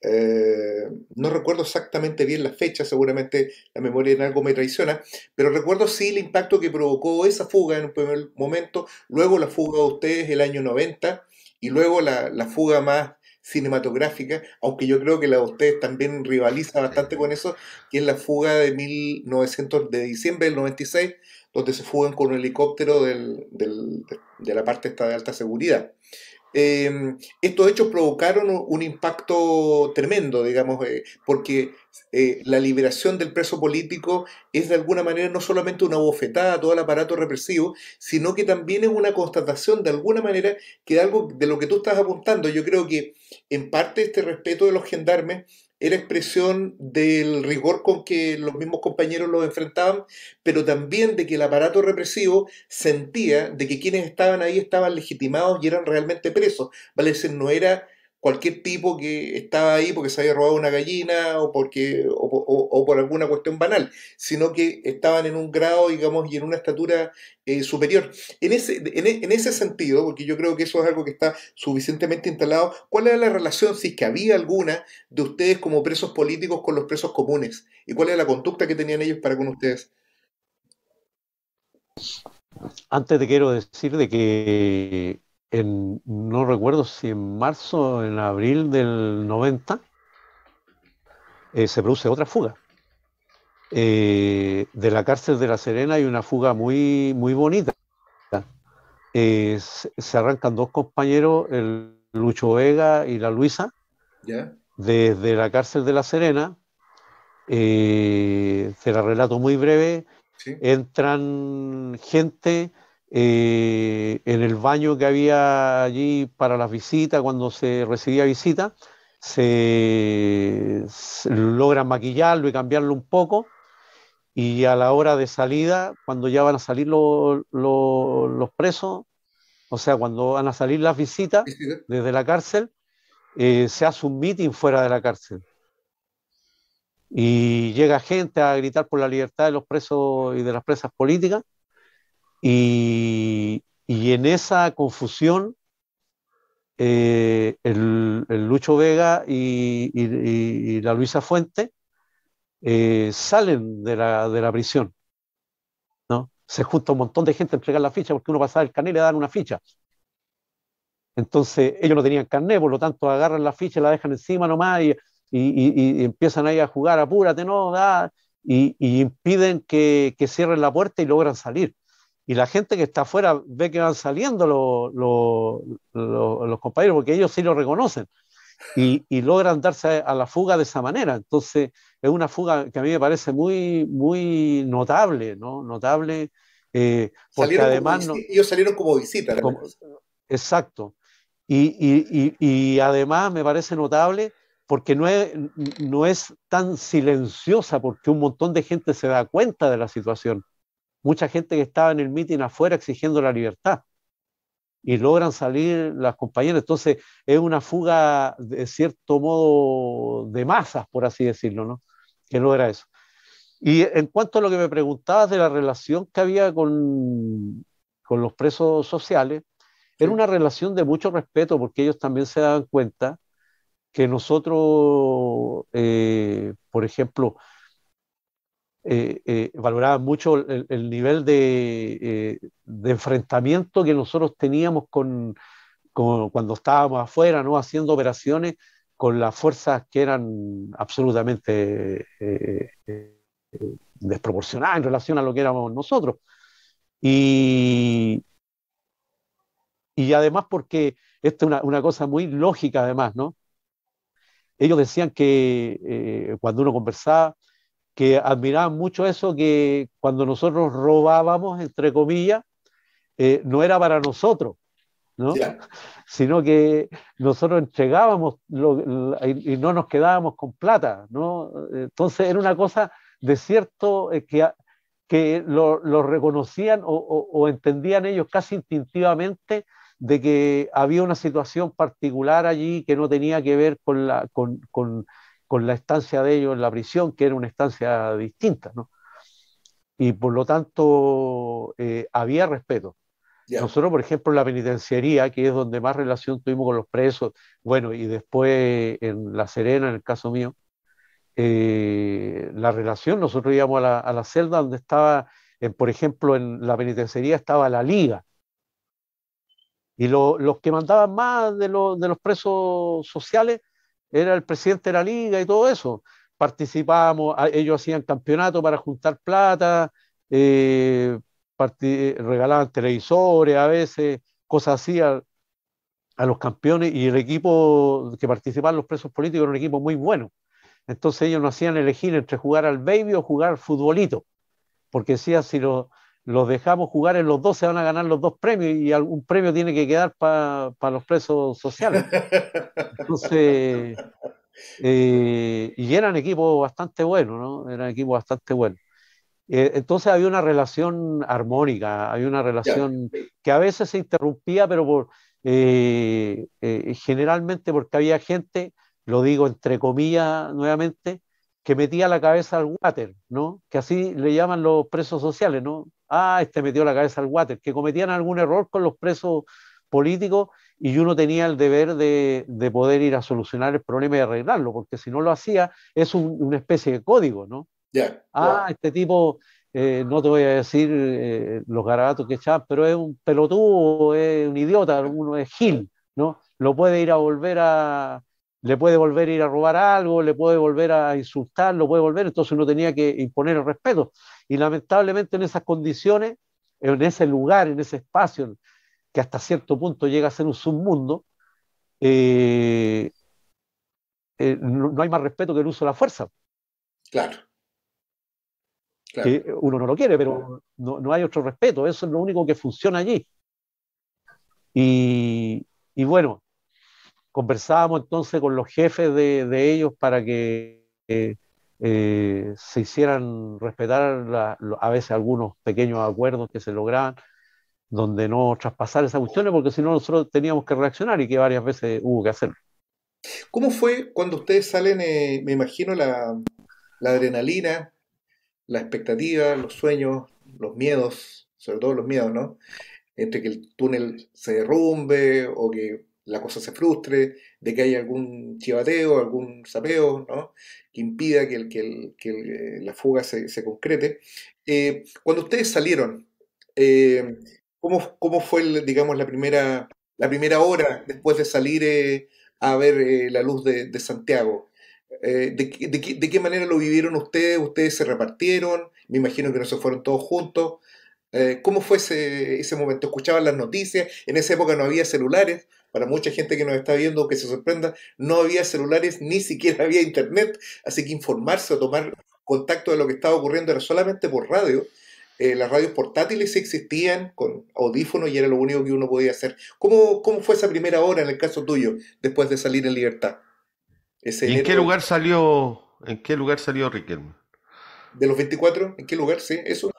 Eh, no recuerdo exactamente bien la fecha, seguramente la memoria en algo me traiciona, pero recuerdo sí el impacto que provocó esa fuga en un primer momento, luego la fuga de ustedes el año noventa, y luego la, la fuga más cinematográfica, aunque yo creo que la de ustedes también rivaliza bastante con eso, que es la fuga de mil novecientos, de diciembre del noventa y seis, donde se fugan con un helicóptero del, del, de la parte esta de alta seguridad. Eh, estos hechos provocaron un impacto tremendo, digamos, eh, porque eh, la liberación del preso político es de alguna manera no solamente una bofetada a todo el aparato represivo, sino que también es una constatación de alguna manera que de algo de lo que tú estás apuntando. Yo creo que en parte este respeto de los gendarmes era expresión del rigor con que los mismos compañeros los enfrentaban, pero también de que el aparato represivo sentía de que quienes estaban ahí estaban legitimados y eran realmente presos. Vale decir, no era cualquier tipo que estaba ahí porque se había robado una gallina o, porque, o, o, o por alguna cuestión banal, sino que estaban en un grado, digamos, y en una estatura eh, superior. En ese, en, en ese sentido, porque yo creo que eso es algo que está suficientemente instalado, ¿cuál era la relación, si es que había alguna, de ustedes como presos políticos con los presos comunes? ¿Y cuál era la conducta que tenían ellos para con ustedes? Antes te quiero decir de que... En, no recuerdo si en marzo o en abril del noventa eh, se produce otra fuga eh, de la cárcel de La Serena. Hay una fuga muy, muy bonita. eh, se arrancan dos compañeros, el Lucho Vega y la Luisa, ¿ya? Desde la cárcel de La Serena, eh, te la relato muy breve. ¿Sí? Entran gente Eh, en el baño que había allí para las visitas, cuando se recibía visita, se, se logran maquillarlo y cambiarlo un poco, y a la hora de salida, cuando ya van a salir lo, lo, los presos, o sea, cuando van a salir las visitas desde la cárcel, eh, se hace un mitin fuera de la cárcel y llega gente a gritar por la libertad de los presos y de las presas políticas. Y, y en esa confusión, eh, el, el Lucho Vega y, y, y la Luisa Fuente eh, salen de la, de la prisión, ¿no? Se junta un montón de gente a entregar la ficha, porque uno pasaba el carnet y le dan una ficha. Entonces ellos no tenían carnet, por lo tanto agarran la ficha y la dejan encima nomás, y, y, y, y empiezan ahí a jugar, apúrate, no, da, y, y impiden que, que cierren la puerta y logran salir. Y la gente que está afuera ve que van saliendo lo, lo, lo, los compañeros, porque ellos sí lo reconocen, y, y logran darse a la fuga de esa manera. Entonces es una fuga que a mí me parece muy, muy notable, ¿no? Notable, eh, porque salieron además... Como, no, ellos salieron como visita. Como, exacto. Y, y, y, y además me parece notable porque no es, no es tan silenciosa, porque un montón de gente se da cuenta de la situación. Mucha gente que estaba en el mitin afuera exigiendo la libertad, y logran salir las compañeras. Entonces es una fuga de cierto modo de masas, por así decirlo, ¿no? Que logra eso. Y en cuanto a lo que me preguntabas de la relación que había con, con los presos sociales, era una relación de mucho respeto, porque ellos también se daban cuenta que nosotros, eh, por ejemplo, Eh, eh, valoraban mucho el, el nivel de, eh, de enfrentamiento que nosotros teníamos con, con, cuando estábamos afuera, ¿no? Haciendo operaciones con las fuerzas que eran absolutamente eh, eh, desproporcionadas en relación a lo que éramos nosotros. Y, y además porque esta es una, una cosa muy lógica además, ¿no? Ellos decían que eh, cuando uno conversaba, que admiraban mucho eso, que cuando nosotros robábamos, entre comillas, eh, no era para nosotros, ¿no? Yeah. Sino que nosotros entregábamos lo, lo, y, y no nos quedábamos con plata, ¿no? Entonces era una cosa de cierto eh, que, que lo, lo reconocían o, o, o entendían ellos casi instintivamente, de que había una situación particular allí que no tenía que ver con la... Con, con, con la estancia de ellos en la prisión, que era una estancia distinta, ¿no? Y por lo tanto eh, había respeto. Yeah. Nosotros, por ejemplo, en la penitenciaría, que es donde más relación tuvimos con los presos, bueno, y después en La Serena, en el caso mío, eh, la relación, nosotros íbamos a la, a la celda donde estaba, en, por ejemplo, en la penitenciaría estaba la Liga, Y lo, los que mandaban más de, lo, de los presos sociales era el presidente de la liga y todo eso. Participábamos, ellos hacían campeonato para juntar plata, eh, regalaban televisores a veces, cosas así a, a los campeones, y el equipo que participaban los presos políticos era un equipo muy bueno. Entonces ellos nos hacían elegir entre jugar al baby o jugar al futbolito, porque decían si lo, los dejamos jugar en los dos se van a ganar los dos premios y algún premio tiene que quedar para pa los presos sociales. Entonces... Eh, y eran equipos bastante buenos, ¿no? Eran equipos bastante buenos. Eh, entonces había una relación armónica, había una relación que a veces se interrumpía, pero por, eh, eh, generalmente porque había gente, lo digo entre comillas nuevamente, que metía la cabeza al water, ¿no? Que así le llaman los presos sociales, ¿no? Ah, este metió la cabeza al water, que cometían algún error con los presos políticos, y uno tenía el deber de, de poder ir a solucionar el problema y arreglarlo, porque si no lo hacía, es un, una especie de código, ¿no? Yeah, ah, yeah. Este tipo, eh, no te voy a decir eh, los garabatos que echaba, pero es un pelotudo, es un idiota, uno es gil, ¿no? Lo puede ir a volver a... Le puede volver a ir a robar algo, le puede volver a insultar, lo puede volver, entonces uno tenía que imponer el respeto. Y lamentablemente en esas condiciones, en ese lugar, en ese espacio... que hasta cierto punto llega a ser un submundo, eh, eh, no, no hay más respeto que el uso de la fuerza. Claro. Claro. Que uno no lo quiere, pero no, no hay otro respeto. Eso es lo único que funciona allí. Y, y bueno, conversábamos entonces con los jefes de, de ellos para que eh, eh, se hicieran respetar la, a veces algunos pequeños acuerdos que se lograban, donde no traspasar esas cuestiones, porque si no nosotros teníamos que reaccionar, y que varias veces hubo que hacerlo. ¿Cómo fue cuando ustedes salen, eh, me imagino, la, la adrenalina, la expectativa, los sueños, los miedos, sobre todo los miedos, ¿no? Entre que el túnel se derrumbe o que la cosa se frustre, de que haya algún chivateo, algún sapeo, ¿no? Que impida que, el, que, el, que el, la fuga se, se concrete. Eh, cuando ustedes salieron, eh, ¿Cómo, ¿Cómo fue, el, digamos, la primera, la primera hora después de salir eh, a ver eh, la luz de, de Santiago? Eh, de, de, de, ¿De qué manera lo vivieron ustedes? ¿Ustedes se repartieron? Me imagino que no se fueron todos juntos. Eh, ¿Cómo fue ese, ese momento? ¿Escuchaban las noticias? En esa época no había celulares. Para mucha gente que nos está viendo, que se sorprenda, no había celulares, ni siquiera había internet. Así que informarse o tomar contacto de lo que estaba ocurriendo era solamente por radio. Eh, las radios portátiles existían con audífonos y era lo único que uno podía hacer. ¿Cómo, cómo fue esa primera hora en el caso tuyo después de salir en libertad? Ese ¿Y en qué lugar de... salió en qué lugar salió Riquelme? ¿De los veinticuatro? ¿En qué lugar? Sí, eso.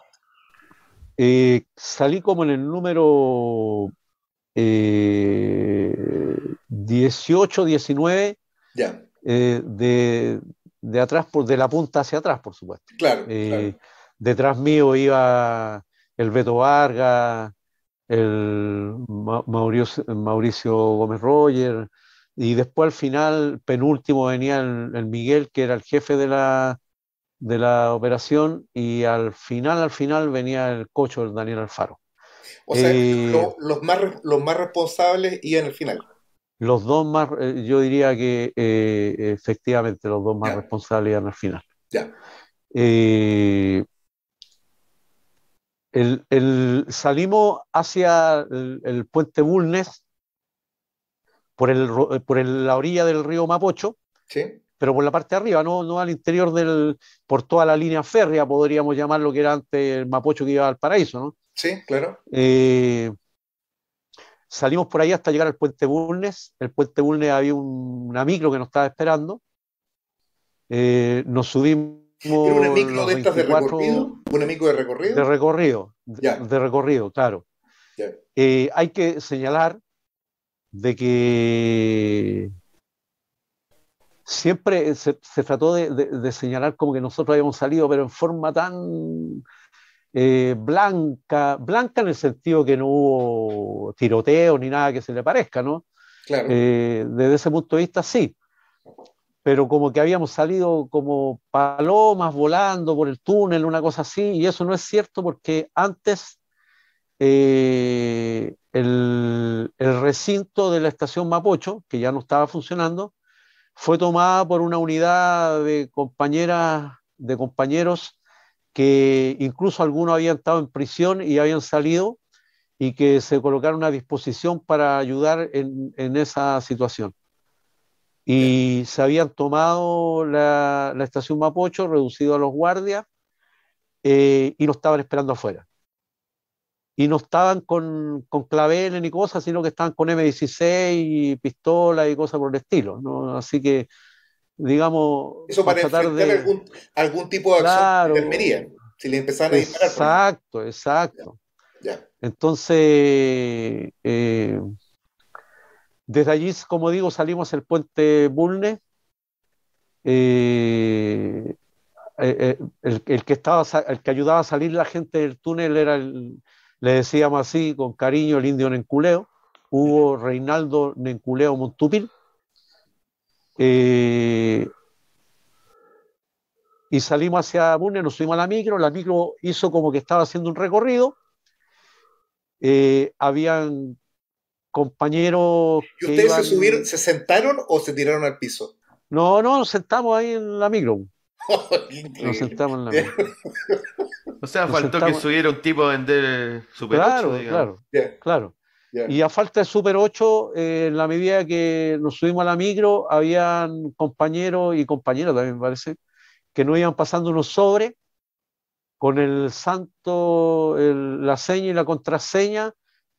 Eh, salí como en el número eh, dieciocho, diecinueve. Ya. Eh, de, de atrás, por, de la punta hacia atrás, por supuesto. Claro, eh, claro. Detrás mío iba el Beto Vargas, el Mauricio, Mauricio Gómez Roger, y después al final, penúltimo, venía el, el Miguel, que era el jefe de la, de la operación, y al final, al final venía el cocho, el Daniel Alfaro. O sea, eh, lo, los, más, los más responsables iban al final. Los dos más, yo diría que eh, efectivamente los dos más ya. responsables iban al final. Ya. Eh, el, el, salimos hacia el, el puente Bulnes por, el, por el, la orilla del río Mapocho, ¿sí? Pero por la parte de arriba, no, no al interior del, por toda la línea férrea, podríamos llamar lo que era antes el Mapocho que iba a Valparaíso, ¿no? Sí, claro. Eh, salimos por ahí hasta llegar al puente Bulnes. El puente Bulnes había un, una micro que nos estaba esperando. Eh, nos subimos. Era una micro de estas de recorrido, un amigo de recorrido. De recorrido, de, de recorrido, claro. Eh, hay que señalar de que siempre se, se trató de, de, de señalar como que nosotros habíamos salido, pero en forma tan eh, blanca, blanca en el sentido que no hubo tiroteo ni nada que se le parezca, ¿no? Claro. Eh, desde ese punto de vista, sí. Pero como que habíamos salido como palomas volando por el túnel, una cosa así, y eso no es cierto porque antes eh, el, el recinto de la estación Mapocho, que ya no estaba funcionando, fue tomada por una unidad de compañeras, de compañeros que incluso algunos habían estado en prisión y habían salido, y que se colocaron a disposición para ayudar en, en esa situación. Y se habían tomado la, la estación Mapocho, reducido a los guardias, eh, y nos estaban esperando afuera. Y no estaban con, con claveles ni cosas, sino que estaban con eme dieciséis y pistolas y cosas por el estilo, ¿no? Así que, digamos... Eso para enfrentar de... algún, algún tipo de claro, acción enfermería, si le empezaban a disparar. Exacto, exacto. Ya, ya. Entonces, eh, desde allí, como digo, salimos el puente Bulnes, eh, eh, el, el, que estaba, el que ayudaba a salir la gente del túnel era, el, le decíamos así con cariño, el indio Nenculeo, hubo Reinaldo Nenculeo Montupil, eh, y salimos hacia Bulnes, nos subimos a la micro, la micro hizo como que estaba haciendo un recorrido. Eh, habían compañeros. ¿Y ustedes que iban... se subieron, se sentaron o se tiraron al piso? No, no, nos sentamos ahí en la micro. Oh, nos sentamos en la micro. O sea, nos faltó sentamos... que subiera un tipo a vender Super claro, ocho, digamos. Claro, yeah. claro. Yeah. Y a falta de Super ocho, eh, en la medida que nos subimos a la micro, habían compañeros y compañeras también, me parece, que nos iban pasando unos sobres con el santo, el, la seña y la contraseña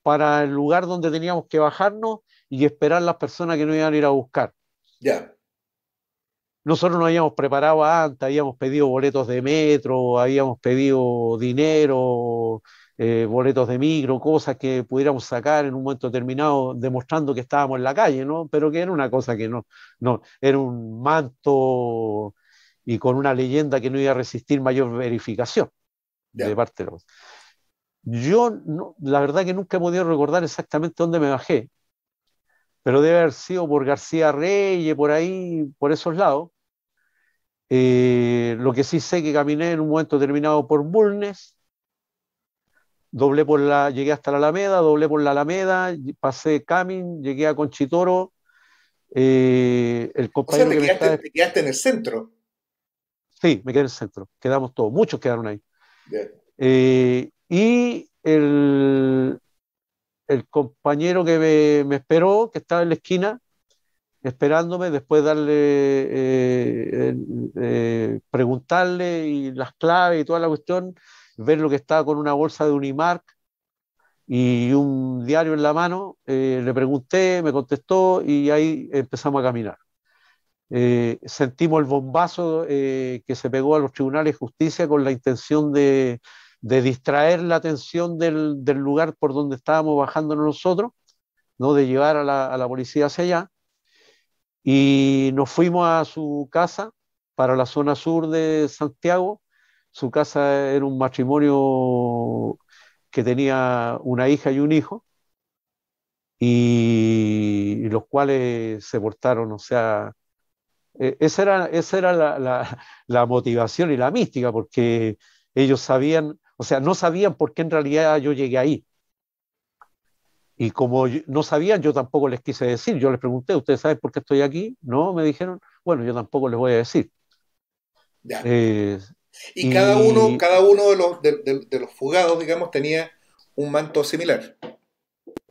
para el lugar donde teníamos que bajarnos y esperar las personas que nos iban a ir a buscar. Ya. Yeah. Nosotros nos habíamos preparado antes, habíamos pedido boletos de metro, habíamos pedido dinero, eh, boletos de micro, cosas que pudiéramos sacar en un momento determinado, demostrando que estábamos en la calle, ¿no? Pero que era una cosa que no, no era un manto... y con una leyenda que no iba a resistir mayor verificación yeah. de parte de los... Yo, no, la verdad que nunca he podido recordar exactamente dónde me bajé, pero debe haber sido por García Reyes, por ahí, por esos lados. Eh, lo que sí sé que caminé en un momento determinado por Bulnes, doblé por la, llegué hasta la Alameda, doblé por la Alameda, pasé Camin, llegué a Conchitoro. Eh, el compañero o sea, te, que quedaste, me está... te quedaste en el centro. Sí, me quedé en el centro, quedamos todos, muchos quedaron ahí. Yeah. Eh, y el, el compañero que me, me esperó, que estaba en la esquina, esperándome, después darle, eh, eh, eh, preguntarle y las claves y toda la cuestión, ver lo que estaba con una bolsa de Unimark y un diario en la mano, eh, le pregunté, me contestó y ahí empezamos a caminar. Eh, sentimos el bombazo eh, que se pegó a los tribunales de justicia con la intención de, de distraer la atención del, del lugar por donde estábamos bajándonos nosotros, ¿no? De llevar a la, a la policía hacia allá, y nos fuimos a su casa para la zona sur de Santiago. Su casa era un matrimonio que tenía una hija y un hijo, y, y los cuales se portaron, o sea, Eh, esa era, esa era la, la, la motivación y la mística, porque ellos sabían, o sea, no sabían por qué en realidad yo llegué ahí. Y como yo, no sabían, yo tampoco les quise decir. Yo les pregunté, ¿ustedes saben por qué estoy aquí? No, me dijeron, bueno, yo tampoco les voy a decir. Ya. Eh, y, y cada uno, cada uno de, los, de, de, de los fugados, digamos, tenía un manto similar.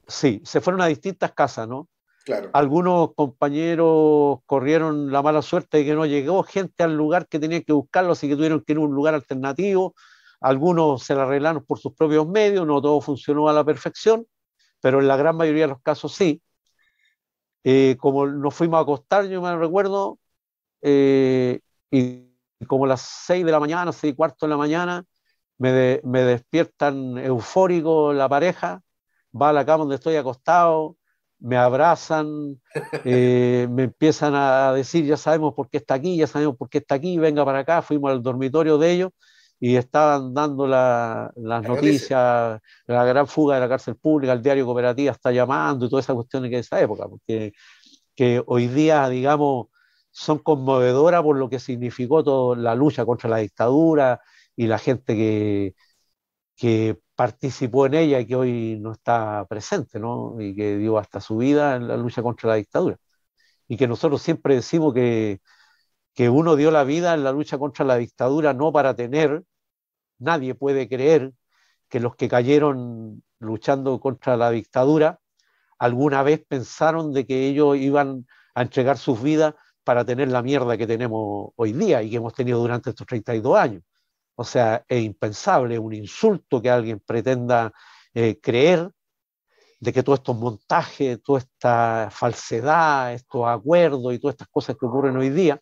Sí, se fueron a distintas casas, ¿no? Claro. Algunos compañeros corrieron la mala suerte de que no llegó gente al lugar que tenían que buscarlo, así que tuvieron que ir a un lugar alternativo. Algunos se la arreglaron por sus propios medios, no todo funcionó a la perfección, pero en la gran mayoría de los casos sí. Eh, como nos fuimos a acostar, yo me recuerdo, eh, y como a las seis de la mañana, seis y cuarto de la mañana, me, de, me despiertan eufórico la pareja, va a la cama donde estoy acostado, me abrazan, eh, me empiezan a decir, ya sabemos por qué está aquí, ya sabemos por qué está aquí, venga para acá. Fuimos al dormitorio de ellos y estaban dando la, las la noticias, noticia. La gran fuga de la cárcel pública, el diario Cooperativa está llamando y todas esas cuestiones que de esa época, porque que hoy día, digamos, son conmovedoras por lo que significó toda la lucha contra la dictadura y la gente que, que participó en ella y que hoy no está presente, ¿no? Y que dio hasta su vida en la lucha contra la dictadura. Y que nosotros siempre decimos que, que uno dio la vida en la lucha contra la dictadura no para tener, nadie puede creer que los que cayeron luchando contra la dictadura alguna vez pensaron de que ellos iban a entregar sus vidas para tener la mierda que tenemos hoy día y que hemos tenido durante estos treinta y dos años. O sea, es impensable, un insulto que alguien pretenda eh, creer de que todos estos montajes, toda esta falsedad, estos acuerdos y todas estas cosas que ocurren hoy día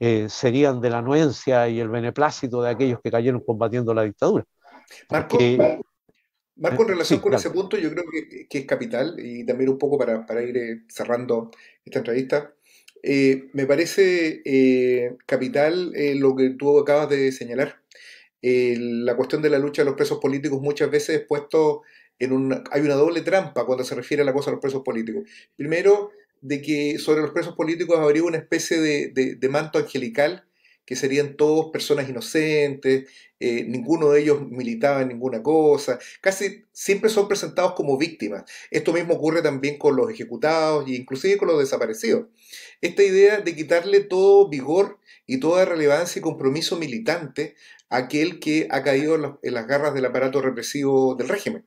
eh, serían de la anuencia y el beneplácito de aquellos que cayeron combatiendo la dictadura. Marco, Porque, Marco, en relación sí, con claro. ese punto, yo creo que, que es capital, y también un poco para, para ir eh, cerrando esta entrevista, eh, me parece eh, capital eh, lo que tú acabas de señalar. Eh, la cuestión de la lucha de los presos políticos muchas veces es puesto en una, hay una doble trampa cuando se refiere a la cosa de los presos políticos. Primero, de que sobre los presos políticos habría una especie de, de, de manto angelical, que serían todos personas inocentes, eh, ninguno de ellos militaba en ninguna cosa, casi siempre son presentados como víctimas. Esto mismo ocurre también con los ejecutados e inclusive con los desaparecidos. Esta idea de quitarle todo vigor y toda relevancia y compromiso militante a aquel que ha caído en, los, en las garras del aparato represivo del régimen.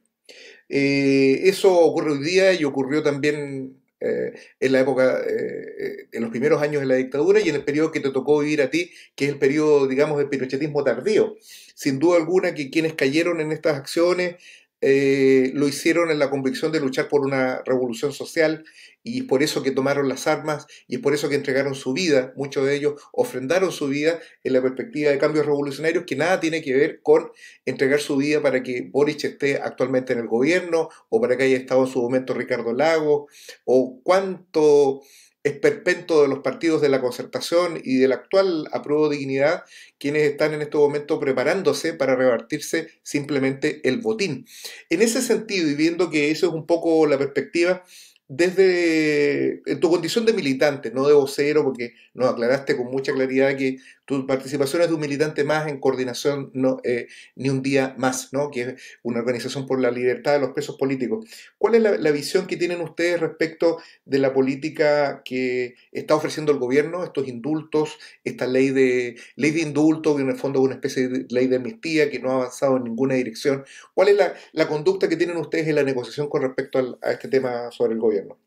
Eh, eso ocurre hoy día y ocurrió también Eh, en la época, eh, en los primeros años de la dictadura y en el periodo que te tocó vivir a ti, que es el periodo, digamos, del pinochetismo tardío. Sin duda alguna que quienes cayeron en estas acciones eh, lo hicieron en la convicción de luchar por una revolución social, y es por eso que tomaron las armas y es por eso que entregaron su vida. Muchos de ellos ofrendaron su vida en la perspectiva de cambios revolucionarios que nada tiene que ver con entregar su vida para que Boric esté actualmente en el gobierno o para que haya estado en su momento Ricardo Lagos o cuánto esperpento de los partidos de la concertación y del actual Apruebo Dignidad, quienes están en este momento preparándose para repartirse simplemente el botín. En ese sentido, y viendo que eso es un poco la perspectiva, desde tu condición de militante, no de vocero, porque nos aclaraste con mucha claridad que tu participación es de un militante más en coordinación, no, eh, Ni un Día Más, ¿no?, que es una organización por la libertad de los presos políticos. ¿Cuál es la, la visión que tienen ustedes respecto de la política que está ofreciendo el gobierno, estos indultos, esta ley de, ley de indulto, que en el fondo es una especie de ley de amnistía que no ha avanzado en ninguna dirección? ¿Cuál es la, la conducta que tienen ustedes en la negociación con respecto al, a este tema sobre el gobierno?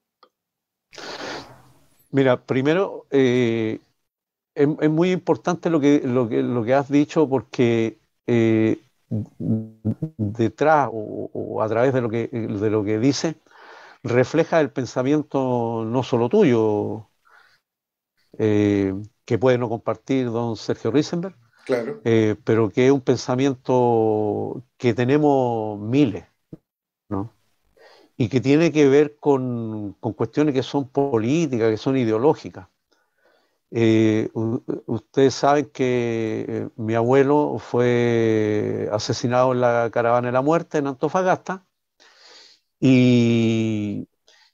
Mira, primero eh, es, es muy importante lo que, lo que, lo que has dicho, porque eh, detrás o, o a través de lo que, de lo que dice refleja el pensamiento no solo tuyo, eh, que puede no compartir don Sergio Rizenverg, claro. eh, pero que es un pensamiento que tenemos miles, ¿no?, y que tiene que ver con, con cuestiones que son políticas, que son ideológicas. Eh, ustedes saben que mi abuelo fue asesinado en la Caravana de la Muerte en Antofagasta, y,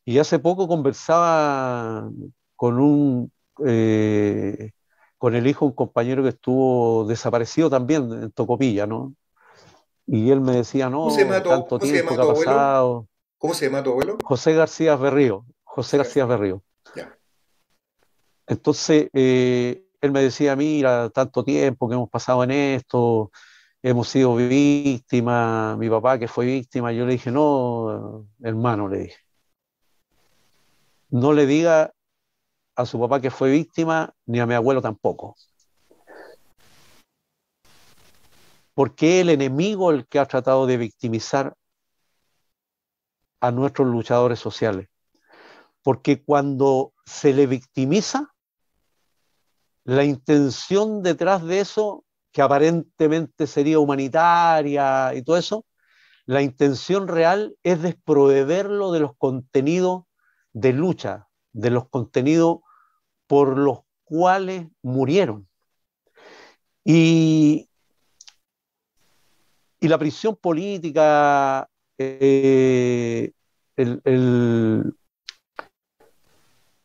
y hace poco conversaba con, un, eh, con el hijo de un compañero que estuvo desaparecido también en Tocopilla, ¿no? Y él me decía, no, tanto tiempo que ha pasado... ¿Cómo se llama tu abuelo? José García Berrío. José García Berrío. Yeah. Entonces, eh, él me decía, mira, tanto tiempo que hemos pasado en esto, hemos sido víctimas, mi papá que fue víctima. Yo le dije, no, hermano, le dije, no le diga a su papá que fue víctima, ni a mi abuelo tampoco. Porque el enemigo, el que ha tratado de victimizar a nuestros luchadores sociales, porque cuando se le victimiza, la intención detrás de eso, que aparentemente sería humanitaria y todo eso, la intención real es desproveerlo de los contenidos de lucha, de los contenidos por los cuales murieron. Y, y la prisión política, Eh, el, el,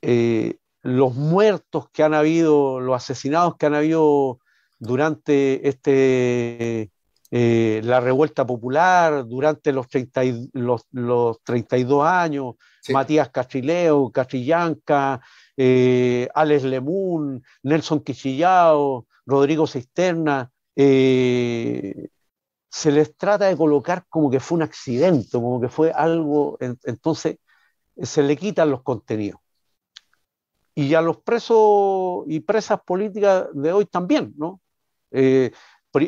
eh, los muertos que han habido, los asesinados que han habido durante este eh, la revuelta popular durante los, treinta y, los, los treinta y dos años, sí. Matías Castrileo, Castrillanca, eh, Alex Lemun, Nelson Quichillao, Rodrigo Cisterna, eh, se les trata de colocar como que fue un accidente, como que fue algo, en, entonces se le quitan los contenidos. Y a los presos y presas políticas de hoy también, ¿no? Eh,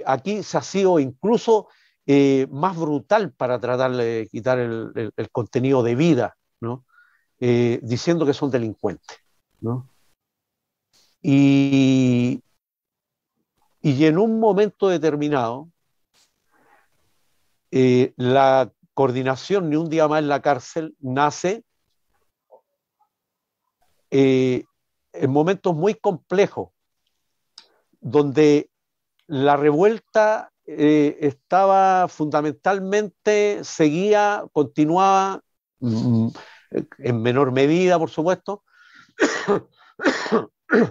aquí se ha sido incluso eh, más brutal para tratar de quitar el, el, el contenido de vida, ¿no? Eh, diciendo que son delincuentes, ¿no? Y, y en un momento determinado, eh, la coordinación Ni un Día Más en la Cárcel nace Eh, en momentos muy complejos, donde la revuelta eh, estaba fundamentalmente, seguía, continuaba, mm, en menor medida, por supuesto,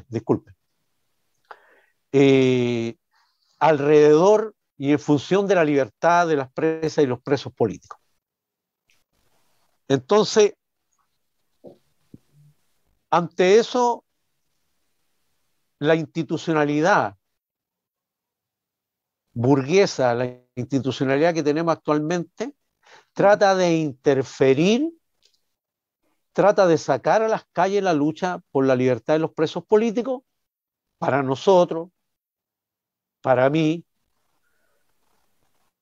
disculpen, eh, alrededor y en función de la libertad de las presas y los presos políticos. Entonces, ante eso, la institucionalidad burguesa, la institucionalidad que tenemos actualmente, trata de interferir, trata de sacar a las calles la lucha por la libertad de los presos políticos, para nosotros, para mí,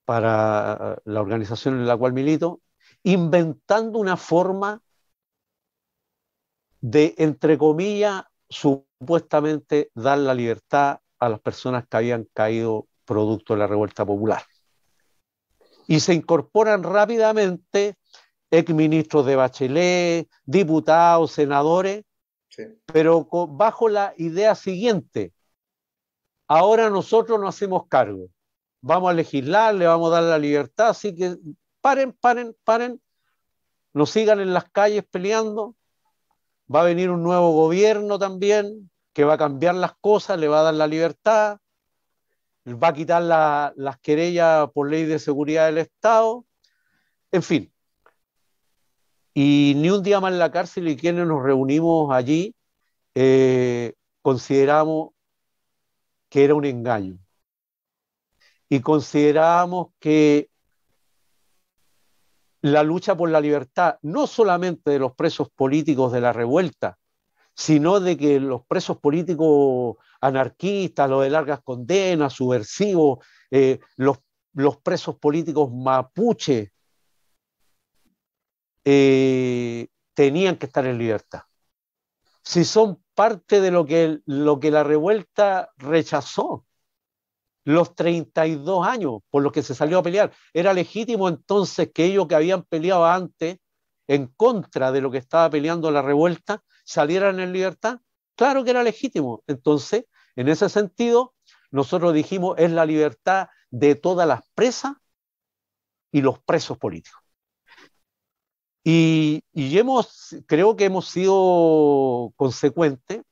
para la organización en la cual milito, inventando una forma de, entre comillas, supuestamente dar la libertad a las personas que habían caído producto de la revuelta popular. Y se incorporan rápidamente exministros de Bachelet, diputados, senadores, sí. Pero con, bajo la idea siguiente: ahora nosotros no hacemos cargo, vamos a legislar, le vamos a dar la libertad, así que paren, paren, paren, no sigan en las calles peleando. Va a venir un nuevo gobierno también, que va a cambiar las cosas, le va a dar la libertad, va a quitar la, las querellas por ley de seguridad del Estado, en fin. Y Ni un Día Más en la Cárcel y quienes nos reunimos allí, eh, consideramos que era un engaño. Y consideramos que la lucha por la libertad, no solamente de los presos políticos de la revuelta, sino de que los presos políticos anarquistas, los de largas condenas, subversivos, eh, los, los presos políticos mapuche, eh, tenían que estar en libertad. Si son parte de lo que, lo que la revuelta rechazó, los treinta y dos años por los que se salió a pelear, era legítimo entonces que ellos que habían peleado antes en contra de lo que estaba peleando la revuelta salieran en libertad. Claro que era legítimo. Entonces, en ese sentido, nosotros dijimos: es la libertad de todas las presas y los presos políticos. Y, y hemos, creo que hemos sido consecuentes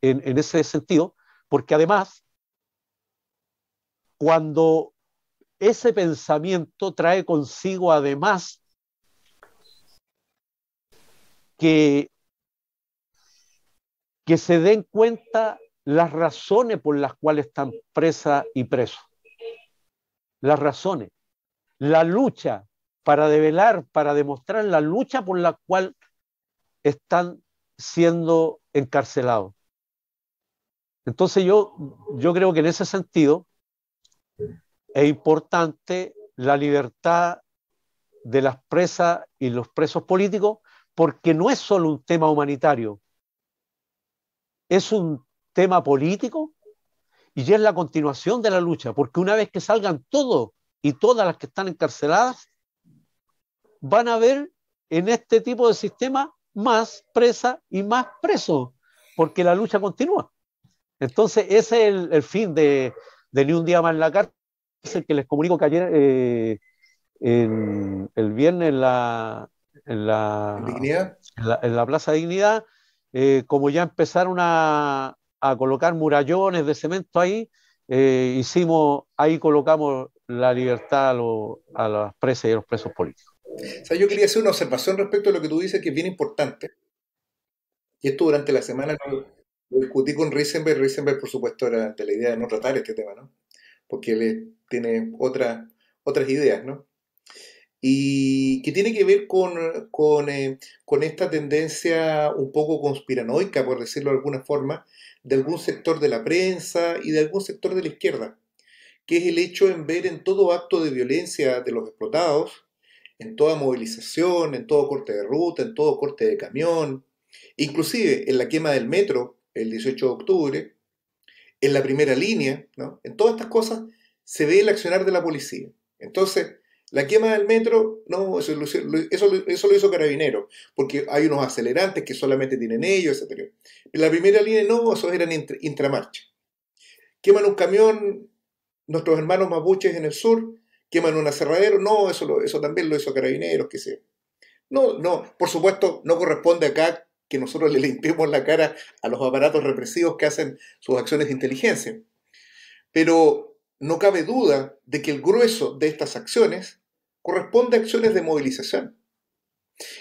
en, en ese sentido, porque además, cuando ese pensamiento trae consigo además que, que se den cuenta las razones por las cuales están presas y presos. Las razones. La lucha para develar, para demostrar la lucha por la cual están siendo encarcelados. Entonces yo, yo creo que en ese sentido es importante la libertad de las presas y los presos políticos, porque no es solo un tema humanitario, es un tema político y es la continuación de la lucha, porque una vez que salgan todos y todas las que están encarceladas, van a ver en este tipo de sistema más presas y más presos, porque la lucha continúa. Entonces ese es el, el fin de, de Ni un Día Más en la Cárcel. Es el que les comunico que ayer, eh, en, el viernes, en la, en la, ¿Dignidad? En la, en la Plaza Dignidad, eh, como ya empezaron a, a colocar murallones de cemento ahí, eh, hicimos, ahí colocamos la libertad a, lo, a las presas y a los presos políticos. O sea, yo quería hacer una observación respecto a lo que tú dices, que es bien importante. Y esto durante la semana lo, lo discutí con Rizenverg. Rizenverg, por supuesto, era de la idea de no tratar este tema, ¿no? Porque él tiene otra, otras ideas, ¿no? Y que tiene que ver con, con, eh, con esta tendencia un poco conspiranoica, por decirlo de alguna forma, de algún sector de la prensa y de algún sector de la izquierda, que es el hecho en ver en todo acto de violencia de los explotados, en toda movilización, en todo corte de ruta, en todo corte de camión, inclusive en la quema del metro el dieciocho de octubre, en la primera línea, ¿no? En todas estas cosas se ve el accionar de la policía. Entonces, la quema del metro, no, eso, eso, eso lo hizo Carabineros, porque hay unos acelerantes que solamente tienen ellos, etcétera. En la primera línea, no, esos eran intramarcha. Queman un camión, nuestros hermanos mapuches en el sur, queman un aserradero, no, eso, lo, eso también lo hizo Carabineros, qué sé. No, no, por supuesto, no corresponde acá que nosotros le limpiemos la cara a los aparatos represivos que hacen sus acciones de inteligencia. Pero no cabe duda de que el grueso de estas acciones corresponde a acciones de movilización.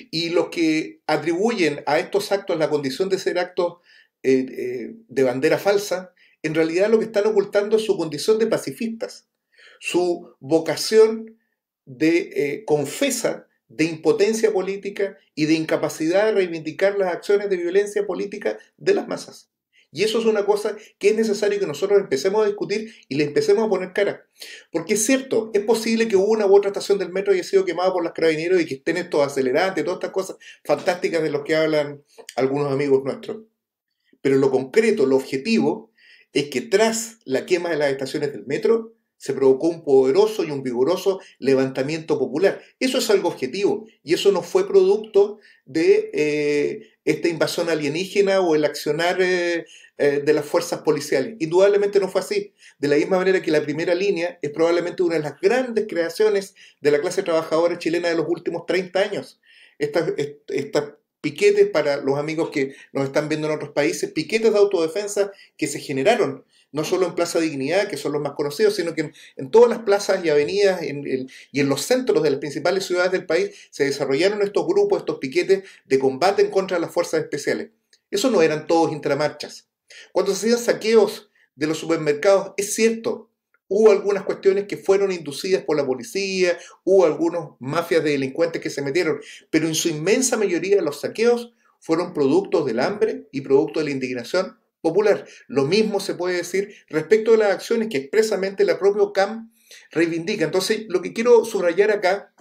Y los que atribuyen a estos actos la condición de ser actos eh, eh, de bandera falsa, en realidad lo que están ocultando es su condición de pacifistas, su vocación de eh, confesa de impotencia política y de incapacidad de reivindicar las acciones de violencia política de las masas. Y eso es una cosa que es necesario que nosotros empecemos a discutir y le empecemos a poner cara. Porque es cierto, es posible que una u otra estación del metro haya sido quemada por los carabineros y que estén estos acelerantes, todas estas cosas fantásticas de los que hablan algunos amigos nuestros. Pero lo concreto, lo objetivo, es que tras la quema de las estaciones del metro se provocó un poderoso y un vigoroso levantamiento popular. Eso es algo objetivo, y eso no fue producto de eh, esta invasión alienígena o el accionar eh, eh, de las fuerzas policiales. Indudablemente no fue así. De la misma manera que la primera línea es probablemente una de las grandes creaciones de la clase trabajadora chilena de los últimos treinta años. Estas esta piquetes, para los amigos que nos están viendo en otros países, piquetes de autodefensa que se generaron, no solo en Plaza Dignidad, que son los más conocidos, sino que en, en todas las plazas y avenidas en, en, y en los centros de las principales ciudades del país se desarrollaron estos grupos, estos piquetes de combate en contra de las fuerzas especiales. Eso no eran todos intramarchas. Cuando se hacían saqueos de los supermercados, es cierto, hubo algunas cuestiones que fueron inducidas por la policía, hubo algunas mafias de delincuentes que se metieron, pero en su inmensa mayoría los saqueos fueron productos del hambre y producto de la indignación popular. Lo mismo se puede decir respecto de las acciones que expresamente la propia O C A M reivindica. Entonces, lo que quiero subrayar acá,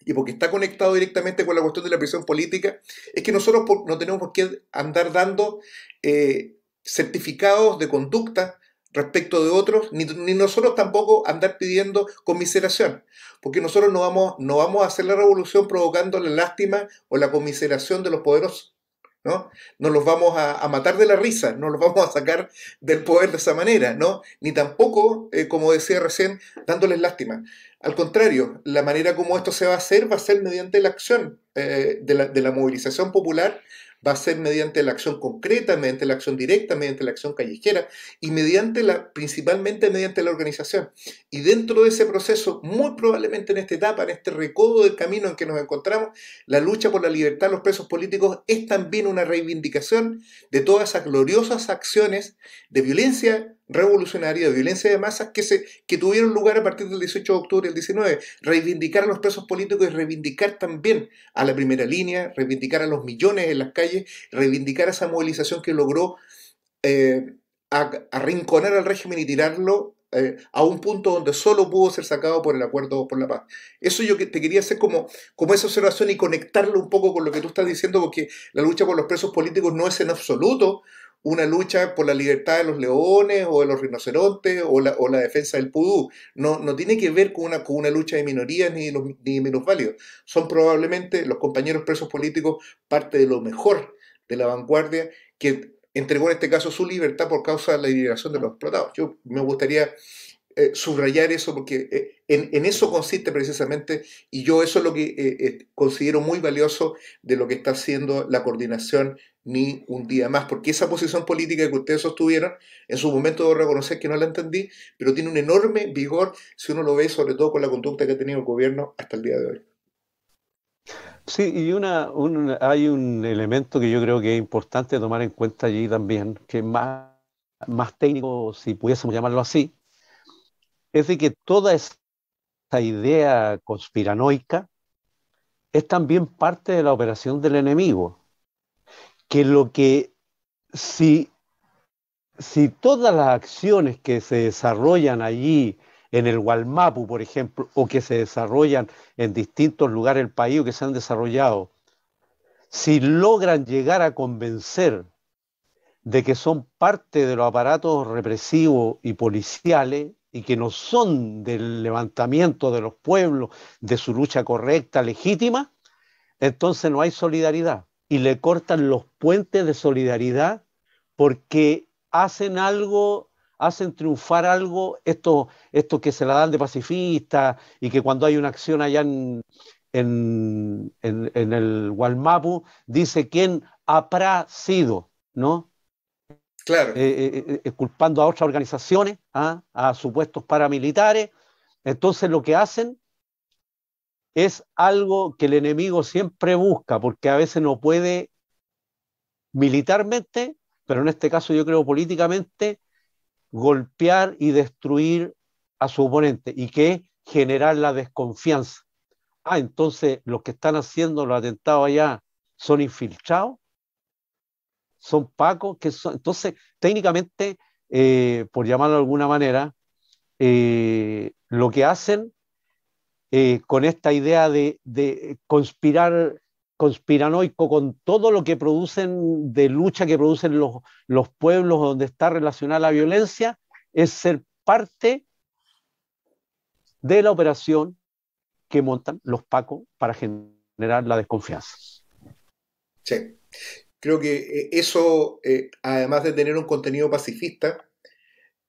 y porque está conectado directamente con la cuestión de la prisión política, es que nosotros no tenemos por qué andar dando eh, certificados de conducta respecto de otros, ni, ni nosotros tampoco andar pidiendo conmiseración, porque nosotros no vamos, no vamos a hacer la revolución provocando la lástima o la conmiseración de los poderosos. ¿No? No los vamos a, a matar de la risa, no los vamos a sacar del poder de esa manera, ¿no? Ni tampoco, eh, como decía recién, dándoles lástima. Al contrario, la manera como esto se va a hacer va a ser mediante la acción eh, de, la, de la movilización popular, va a ser mediante la acción concreta, mediante la acción directa, mediante la acción callejera y mediante la, principalmente mediante la organización. Y dentro de ese proceso, muy probablemente en esta etapa, en este recodo del camino en que nos encontramos, la lucha por la libertad de los presos políticos es también una reivindicación de todas esas gloriosas acciones de violencia revolucionaria, de violencia de masas que, se, que tuvieron lugar a partir del dieciocho de octubre del diecinueve. Reivindicar a los presos políticos y reivindicar también a la primera línea, reivindicar a los millones en las calles, reivindicar esa movilización que logró eh, arrinconar al régimen y tirarlo eh, a un punto donde solo pudo ser sacado por el acuerdo por la paz. Eso yo te quería hacer como, como esa observación y conectarlo un poco con lo que tú estás diciendo, porque la lucha por los presos políticos no es en absoluto una lucha por la libertad de los leones o de los rinocerontes o la, o la defensa del pudú. No, no tiene que ver con una, con una lucha de minorías ni los, ni minusválidos. Son probablemente los compañeros presos políticos parte de lo mejor de la vanguardia que entregó en este caso su libertad por causa de la liberación de los explotados. Yo me gustaría eh, subrayar eso, porque eh, en, en eso consiste precisamente, y yo eso es lo que eh, eh, considero muy valioso de lo que está haciendo la coordinación Ni un Día Más, porque esa posición política que ustedes sostuvieron, en su momento debo reconocer que no la entendí, pero tiene un enorme vigor si uno lo ve, sobre todo con la conducta que ha tenido el gobierno hasta el día de hoy. Sí, y una, un, hay un elemento que yo creo que es importante tomar en cuenta allí también, que es más, más técnico, si pudiésemos llamarlo así, es de que toda esa idea conspiranoica es también parte de la operación del enemigo, que lo que, si, si todas las acciones que se desarrollan allí, en el Walmapu, por ejemplo, o que se desarrollan en distintos lugares del país o que se han desarrollado, si logran llegar a convencer de que son parte de los aparatos represivos y policiales y que no son del levantamiento de los pueblos, de su lucha correcta, legítima, entonces no hay solidaridad. Y le cortan los puentes de solidaridad porque hacen algo... hacen triunfar algo estos, estos que se la dan de pacifistas y que cuando hay una acción allá en, en, en, en el Walmapu dice quién habrá sido, ¿no? Claro. Eh, eh, eh, culpando a otras organizaciones, ¿ah? A supuestos paramilitares. Entonces lo que hacen es algo que el enemigo siempre busca, porque a veces no puede militarmente, pero en este caso yo creo políticamente, golpear y destruir a su oponente, y que es generar la desconfianza. Ah, entonces los que están haciendo los atentados allá son infiltrados, son pacos, que son... Entonces técnicamente, eh, por llamarlo de alguna manera, eh, lo que hacen eh, con esta idea de, de conspirar conspiranoico con todo lo que producen de lucha, que producen los, los pueblos donde está relacionada la violencia, es ser parte de la operación que montan los pacos para generar la desconfianza. Sí, creo que eso, eh, además de tener un contenido pacifista,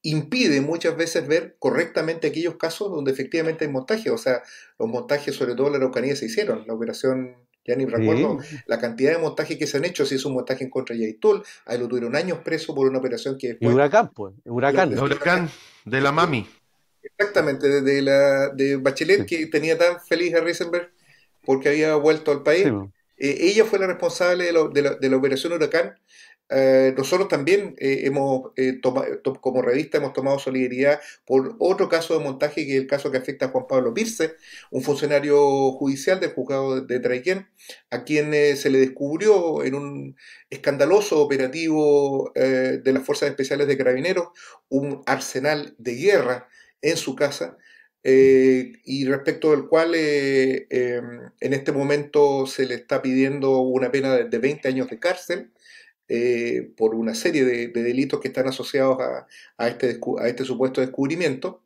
impide muchas veces ver correctamente aquellos casos donde efectivamente hay montaje. O sea, los montajes, sobre todo en la Araucanía, se hicieron, la operación... Ya ni recuerdo sí. La cantidad de montajes que se han hecho. Se hizo un montaje en contra de Yaitul, ahí lo tuvieron años preso por una operación que después... Y huracán, pues, huracán. El huracán de la mami. Exactamente, de, de, la, de Bachelet, sí. Que tenía tan feliz a Rizenverg porque había vuelto al país. Sí. Eh, ella fue la responsable de, lo, de, la, de la operación Huracán. Eh, nosotros también eh, hemos eh, toma, to, como revista hemos tomado solidaridad por otro caso de montaje, que es el caso que afecta a Juan Pablo Pirce, un funcionario judicial del juzgado de, de Traiquén, a quien eh, se le descubrió en un escandaloso operativo eh, de las Fuerzas Especiales de Carabineros un arsenal de guerra en su casa, eh, y respecto del cual eh, eh, en este momento se le está pidiendo una pena de, de veinte años de cárcel. Eh, por una serie de, de delitos que están asociados a, a, este, a este supuesto descubrimiento.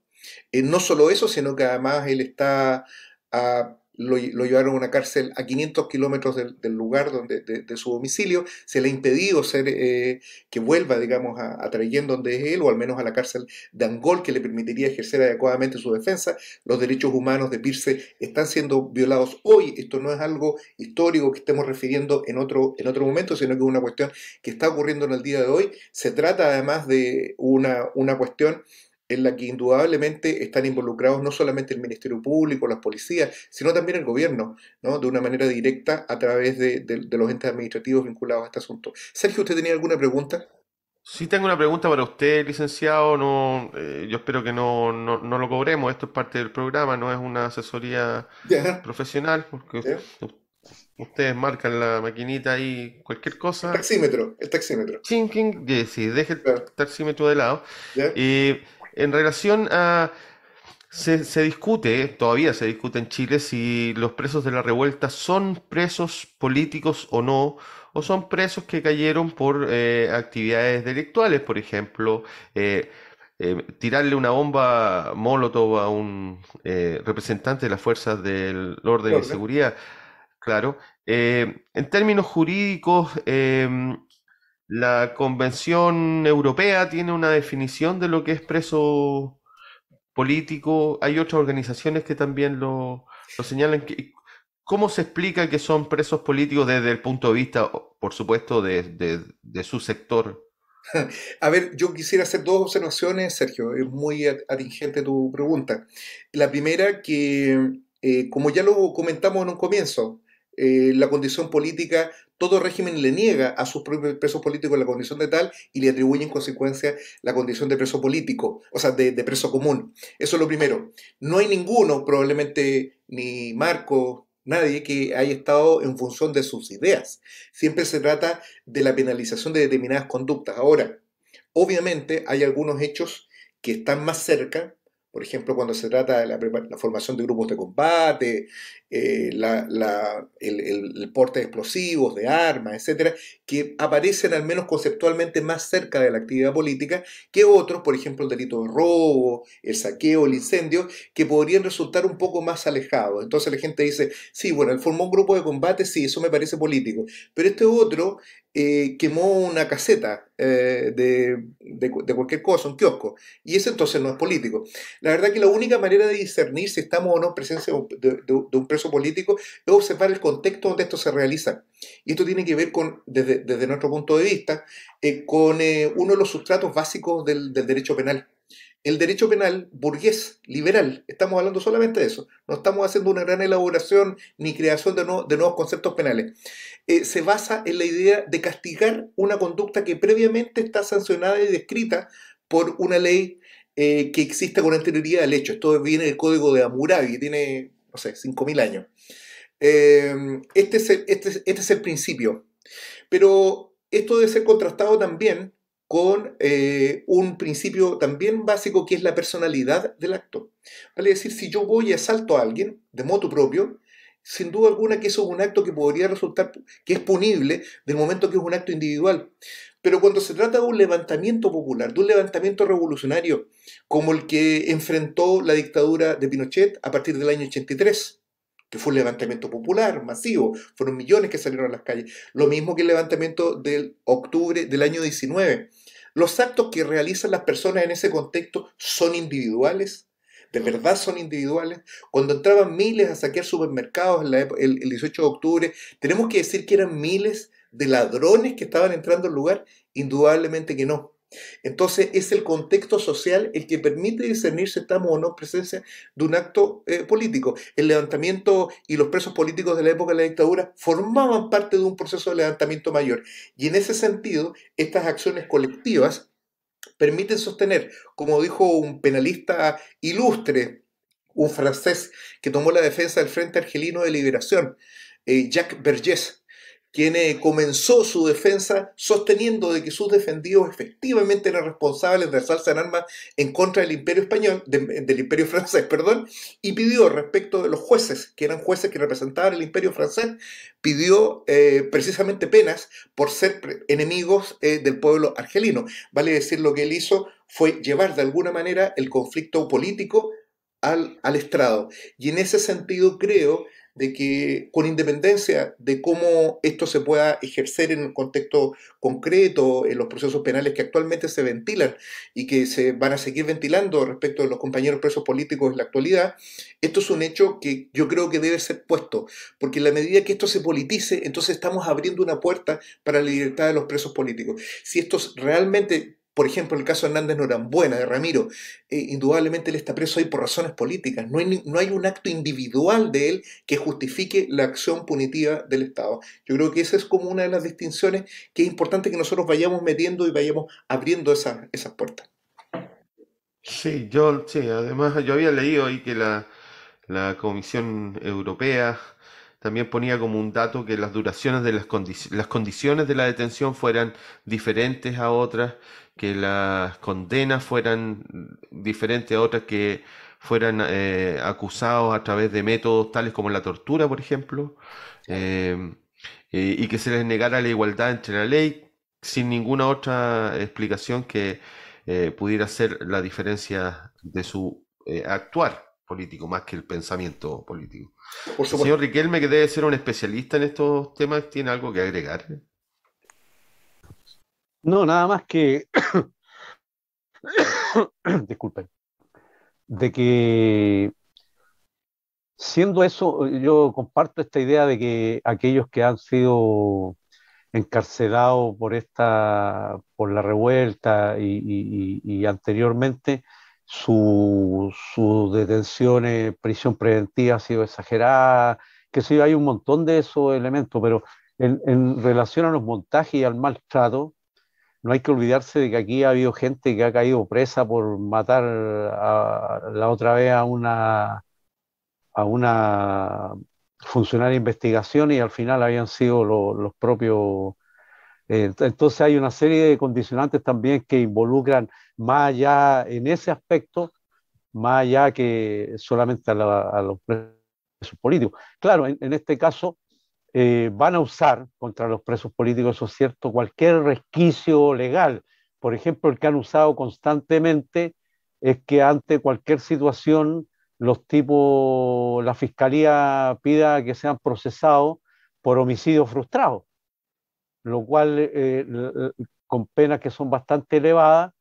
Eh, no solo eso, sino que además él está, a, lo, lo llevaron a una cárcel a quinientos kilómetros del, del lugar donde, de, de su domicilio. Se le ha impedido ser, eh, que vuelva, digamos, a, a Traiquén, donde es él, o al menos a la cárcel de Angol, que le permitiría ejercer adecuadamente su defensa. Los derechos humanos de Pirce están siendo violados hoy. Esto no es algo histórico que estemos refiriendo en otro, en otro momento, sino que es una cuestión que está ocurriendo en el día de hoy. Se trata además de una, una cuestión en la que indudablemente están involucrados no solamente el Ministerio Público, las policías, sino también el gobierno, ¿no? De una manera directa a través de, de, de los entes administrativos vinculados a este asunto. Sergio, ¿usted tenía alguna pregunta? Sí, tengo una pregunta para usted, licenciado. No, eh, yo espero que no, no, no lo cobremos. Esto es parte del programa, no es una asesoría yeah. profesional, porque yeah. ustedes marcan la maquinita ahí, cualquier cosa. El taxímetro, el taxímetro. Chinking, yeah, sí, deje el yeah. taxímetro de lado. Yeah. Eh, En relación a... Se, se discute, todavía se discute en Chile, si los presos de la revuelta son presos políticos o no, o son presos que cayeron por eh, actividades delictuales, por ejemplo, eh, eh, tirarle una bomba molotov a un eh, representante de las fuerzas del orden y seguridad. Claro. Eh, en términos jurídicos... Eh, La Convención Europea tiene una definición de lo que es preso políticos, hay otras organizaciones que también lo, lo señalan. Que, ¿cómo se explica que son presos políticos desde el punto de vista, por supuesto, de, de, de su sector? A ver, yo quisiera hacer dos observaciones, Sergio. Es muy atingente tu pregunta. La primera, que eh, como ya lo comentamos en un comienzo, eh, la condición política, todo régimen le niega a sus propios presos políticos la condición de tal y le atribuye en consecuencia la condición de preso político, o sea, de, de preso común. Eso es lo primero. No hay ninguno, probablemente ni Marco, nadie que haya estado en función de sus ideas. Siempre se trata de la penalización de determinadas conductas. Ahora, obviamente hay algunos hechos que están más cerca, por ejemplo, cuando se trata de la, la formación de grupos de combate, eh, la, la, el, el, el porte de explosivos, de armas, etcétera, que aparecen al menos conceptualmente más cerca de la actividad política que otros, por ejemplo, el delito de robo, el saqueo, el incendio, que podrían resultar un poco más alejados. Entonces la gente dice, sí, bueno, él formó un grupo de combate, sí, eso me parece político, pero este otro eh, quemó una caseta eh, de, de, de cualquier cosa, un kiosco, y ese entonces no es político. La verdad que la única manera de discernir si estamos o no en presencia de, de, de un preso político es observar el contexto donde esto se realiza. Y esto tiene que ver, con, desde, desde nuestro punto de vista, eh, con eh, uno de los sustratos básicos del, del derecho penal. El derecho penal burgués, liberal, estamos hablando solamente de eso. No estamos haciendo una gran elaboración ni creación de, no, de nuevos conceptos penales. Eh, se basa en la idea de castigar una conducta que previamente está sancionada y descrita por una ley Eh, que exista con anterioridad al hecho. Esto viene del código de Hammurabi, tiene, no sé, cinco mil años. Eh, este, es el, este, este es el principio. Pero esto debe ser contrastado también con eh, un principio también básico que es la personalidad del acto. Vale decir, si yo voy y asalto a alguien de motu propio, sin duda alguna que eso es un acto que podría resultar, que es punible del momento que es un acto individual. Pero cuando se trata de un levantamiento popular, de un levantamiento revolucionario, como el que enfrentó la dictadura de Pinochet a partir del año ochenta y tres, que fue un levantamiento popular, masivo, fueron millones que salieron a las calles, lo mismo que el levantamiento del octubre del año diecinueve, los actos que realizan las personas en ese contexto son individuales, de verdad son individuales. Cuando entraban miles a saquear supermercados en la época, el, el dieciocho de octubre, tenemos que decir que eran miles de ladrones que estaban entrando al lugar, indudablemente que no. Entonces es el contexto social el que permite discernir si estamos o no en presencia de un acto eh, político. El levantamiento y los presos políticos de la época de la dictadura formaban parte de un proceso de levantamiento mayor. Y en ese sentido, estas acciones colectivas permiten sostener, como dijo un penalista ilustre, un francés que tomó la defensa del Frente Argelino de Liberación, eh, Jacques Vergès, quien eh, comenzó su defensa sosteniendo de que sus defendidos efectivamente eran responsables de alzarse en armas en contra del Imperio español, de, del Imperio francés, perdón, y pidió respecto de los jueces, que eran jueces que representaban el Imperio francés, pidió eh, precisamente penas por ser enemigos eh, del pueblo argelino. Vale decir, lo que él hizo fue llevar de alguna manera el conflicto político al, al estrado. Y en ese sentido creo de que, con independencia de cómo esto se pueda ejercer en un contexto concreto, en los procesos penales que actualmente se ventilan y que se van a seguir ventilando respecto de los compañeros presos políticos en la actualidad, esto es un hecho que yo creo que debe ser puesto, porque en la medida que esto se politice, entonces estamos abriendo una puerta para la libertad de los presos políticos. Si esto realmente, por ejemplo, el caso de Hernández Norambuena, de Ramiro, eh, indudablemente él está preso ahí por razones políticas. No hay, no hay un acto individual de él que justifique la acción punitiva del Estado. Yo creo que esa es como una de las distinciones que es importante que nosotros vayamos metiendo y vayamos abriendo esa, esas puertas. Sí, yo, sí, además yo había leído ahí que la, la Comisión Europea también ponía como un dato que las duraciones de las, condici las condiciones de la detención fueran diferentes a otras, que las condenas fueran diferentes a otras, que fueran eh, acusados a través de métodos tales como la tortura, por ejemplo, eh, y, y que se les negara la igualdad entre la ley, sin ninguna otra explicación que eh, pudiera ser la diferencia de su eh, actuar político, más que el pensamiento político. Por supuesto. El señor Riquelme, que debe ser un especialista en estos temas, ¿tiene algo que agregar? No, nada más que disculpen, de que, siendo eso, yo comparto esta idea de que aquellos que han sido encarcelados por esta, por la revuelta y, y, y anteriormente, sus su detenciones, prisión preventiva ha sido exagerada, que sí, hay un montón de esos elementos, pero en, en relación a los montajes y al maltrato, no hay que olvidarse de que aquí ha habido gente que ha caído presa por matar a, la otra vez a una, a una funcionaria de investigación, y al final habían sido lo, los propios... Eh, entonces hay una serie de condicionantes también que involucran más allá, en ese aspecto, más allá que solamente a, la, a los presos políticos. Claro, en, en este caso... Eh, van a usar contra los presos políticos, eso es cierto, cualquier resquicio legal. Por ejemplo, el que han usado constantemente es que ante cualquier situación los tipos, la fiscalía pida que sean procesados por homicidio frustrado, lo cual eh, con penas que son bastante elevadas,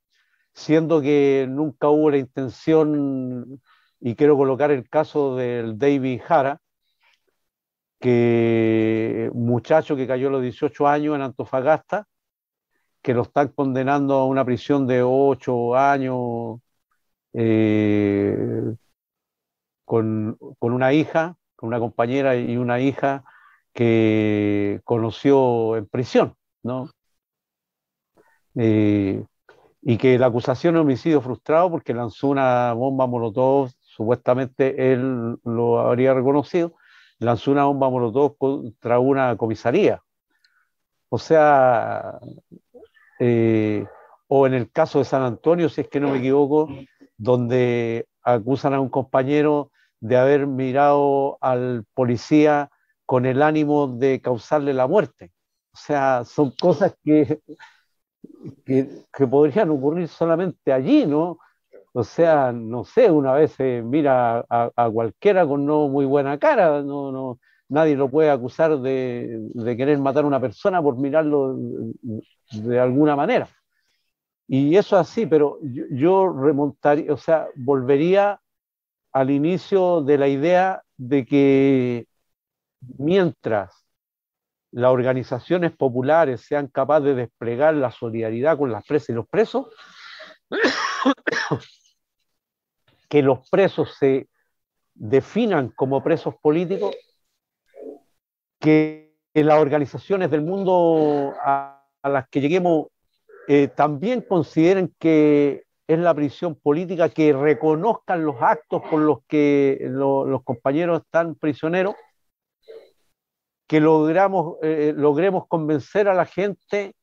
siendo que nunca hubo la intención. Y quiero colocar el caso del David Jara, que muchacho que cayó a los dieciocho años en Antofagasta, que lo están condenando a una prisión de ocho años eh, con, con una hija, con una compañera y una hija que conoció en prisión, ¿no? Eh, y que la acusación de homicidio frustrado porque lanzó una bomba molotov, supuestamente él lo habría reconocido, lanzó una bomba molotov contra una comisaría. O sea, eh, o en el caso de San Antonio, si es que no me equivoco, donde acusan a un compañero de haber mirado al policía con el ánimo de causarle la muerte. O sea, son cosas que, que, que podrían ocurrir solamente allí, ¿no? O sea, no sé, una vez se mira a, a cualquiera con no muy buena cara, no, no, nadie lo puede acusar de, de querer matar a una persona por mirarlo de, de alguna manera. Y eso es así, pero yo, yo remontaría, o sea, volvería al inicio de la idea de que mientras las organizaciones populares sean capaces de desplegar la solidaridad con las presas y los presos, que los presos se definan como presos políticos, que las organizaciones del mundo a, a las que lleguemos eh, también consideren que es la prisión política, que reconozcan los actos por los que lo, los compañeros están prisioneros, que logramos, eh, logremos convencer a la gente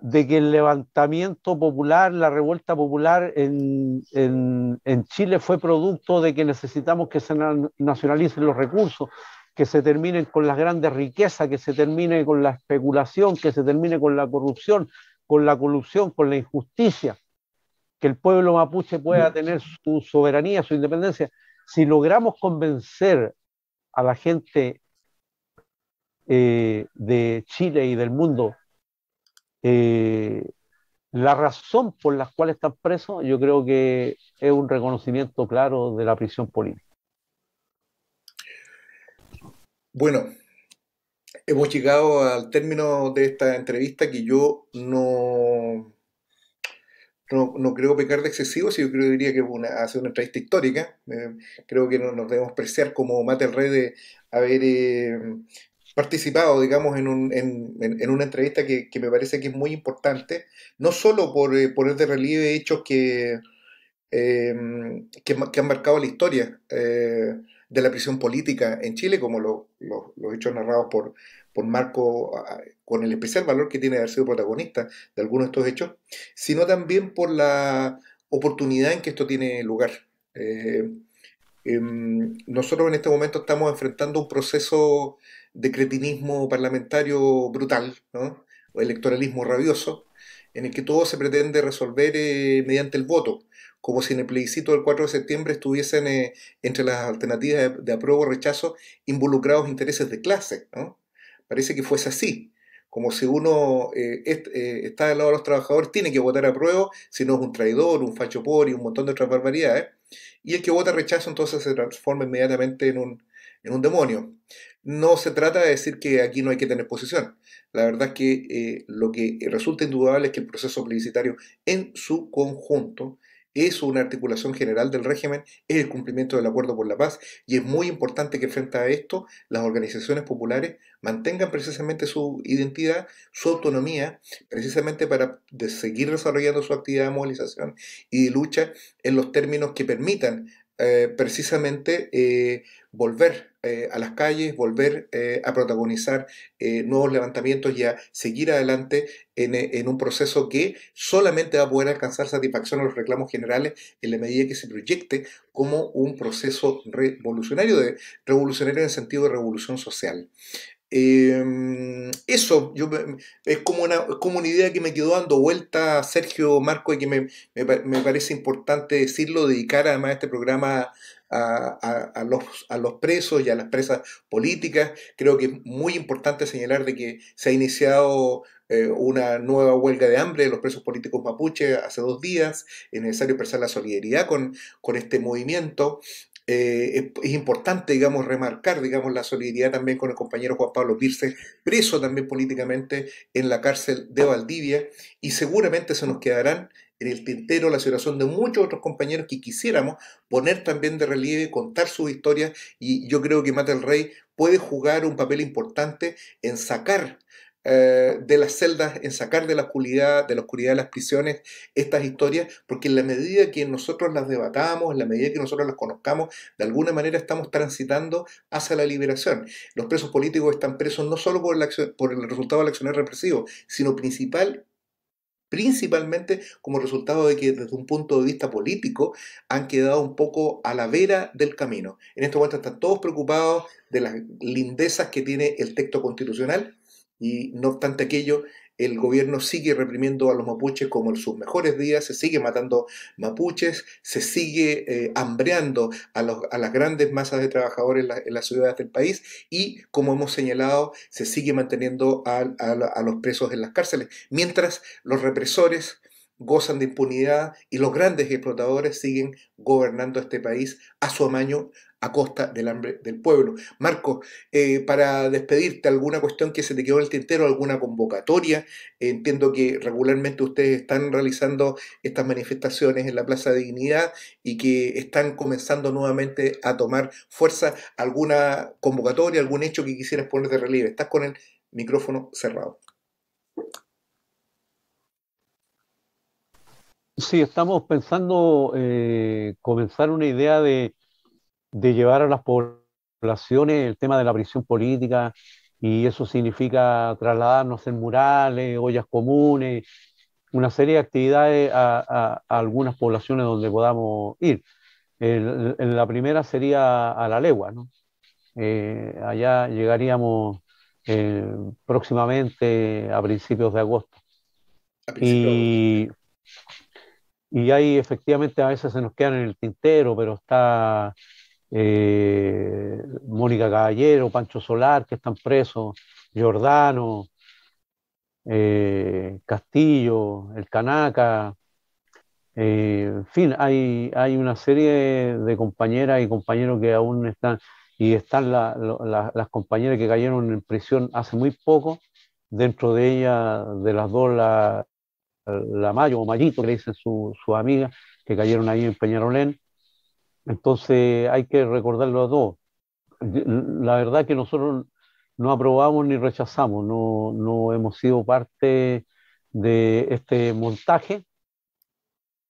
de que el levantamiento popular, la revuelta popular en, en, en Chile fue producto de que necesitamos que se nacionalicen los recursos, que se terminen con las grandes riquezas, que se termine con la especulación, que se termine con la corrupción, con la corrupción, con la injusticia, que el pueblo mapuche pueda tener su soberanía, su independencia. Si logramos convencer a la gente eh, de Chile y del mundo Eh, la razón por la cual están presos, yo creo que es un reconocimiento claro de la prisión política. Bueno, hemos llegado al término de esta entrevista, que yo no no, no creo pecar de excesivo, si yo creo, diría que una, hace una entrevista histórica. Eh, creo que no, nos debemos preciar como Mayte al Rey de haber eh, participado, digamos, en, un, en, en una entrevista que, que me parece que es muy importante, no solo por eh, poner de relieve hechos que, eh, que, que han marcado la historia eh, de la prisión política en Chile, como los lo, lo hechos narrados por, por Marco, con el especial valor que tiene de haber sido protagonista de algunos de estos hechos, sino también por la oportunidad en que esto tiene lugar. Eh, eh, nosotros en este momento estamos enfrentando un proceso de cretinismo parlamentario brutal, ¿no? O electoralismo rabioso, en el que todo se pretende resolver eh, mediante el voto, como si en el plebiscito del cuatro de septiembre estuviesen eh, entre las alternativas de, de apruebo o rechazo involucrados intereses de clase, ¿no? Parece que fuese así, como si uno eh, est, eh, está del lado de los trabajadores, tiene que votar apruebo, si no es un traidor, un facho pobre y un montón de otras barbaridades, ¿eh? y el que vota rechazo entonces se transforma inmediatamente en un, en un demonio. No se trata de decir que aquí no hay que tener posición. La verdad es que eh, lo que resulta indudable es que el proceso plebiscitario en su conjunto es una articulación general del régimen, es el cumplimiento del Acuerdo por la Paz, y es muy importante que frente a esto las organizaciones populares mantengan precisamente su identidad, su autonomía, precisamente para seguir desarrollando su actividad de movilización y de lucha en los términos que permitan eh, precisamente eh, volver eh, a las calles, volver eh, a protagonizar eh, nuevos levantamientos y a seguir adelante en, en un proceso que solamente va a poder alcanzar satisfacción a los reclamos generales en la medida que se proyecte como un proceso revolucionario, de, revolucionario en el sentido de revolución social. Eh, eso yo, es, como una, es como una idea que me quedó dando vuelta, Sergio, Marco, y que me, me, me parece importante decirlo, dedicar además este programa a, a, a, los, a los presos y a las presas políticas. Creo que es muy importante señalar de que se ha iniciado eh, una nueva huelga de hambre de los presos políticos mapuche hace dos días. Es necesario expresar la solidaridad con, con este movimiento. Eh, es, es importante, digamos, remarcar, digamos, la solidaridad también con el compañero Juan Pablo Pirce, preso también políticamente en la cárcel de Valdivia, y seguramente se nos quedarán en el tintero la situación de muchos otros compañeros que quisiéramos poner también de relieve, contar sus historias, y yo creo que Mayte al Rey puede jugar un papel importante en sacar eh, de las celdas, en sacar de la oscuridad, de la oscuridad de las prisiones estas historias, porque en la medida que nosotros las debatamos, en la medida que nosotros las conozcamos, de alguna manera estamos transitando hacia la liberación. Los presos políticos están presos no solo por el, accion, por el resultado del accionar represivo, sino principal principalmente como resultado de que desde un punto de vista político han quedado un poco a la vera del camino. En este momento están todos preocupados de las lindezas que tiene el texto constitucional, y no obstante aquello, el gobierno sigue reprimiendo a los mapuches como en sus mejores días, se sigue matando mapuches, se sigue eh, hambreando a, los, a las grandes masas de trabajadores en, la, en las ciudades del país, y, como hemos señalado, se sigue manteniendo a, a, a los presos en las cárceles, mientras los represores gozan de impunidad y los grandes explotadores siguen gobernando este país a su amaño, a costa del hambre del pueblo. Marco, eh, para despedirte, alguna cuestión que se te quedó en el tintero, alguna convocatoria. Entiendo que regularmente ustedes están realizando estas manifestaciones en la Plaza Dignidad y que están comenzando nuevamente a tomar fuerza. ¿Alguna convocatoria, algún hecho que quisieras poner de relieve? Estás con el micrófono cerrado. Sí, estamos pensando eh, comenzar una idea de de llevar a las poblaciones el tema de la prisión política, y eso significa trasladarnos en murales, ollas comunes, una serie de actividades a, a, a algunas poblaciones donde podamos ir. El, el, la primera sería a La Legua, ¿no? Eh, allá llegaríamos eh, próximamente a principios de agosto. A principios y, de agosto. Y ahí efectivamente a veces se nos quedan en el tintero, pero está... Eh, Mónica Caballero, Pancho Solar, que están presos, Giordano, eh, Castillo, el Canaca, eh, en fin, hay, hay una serie de compañeras y compañeros que aún están, y están la, la, las compañeras que cayeron en prisión hace muy poco, dentro de ellas, de las dos, la, la Mayo o Mayito, que le dicen sus su amigas, que cayeron ahí en Peñarolén. Entonces hay que recordarlo a todos. La verdad que nosotros no aprobamos ni rechazamos, no, no hemos sido parte de este montaje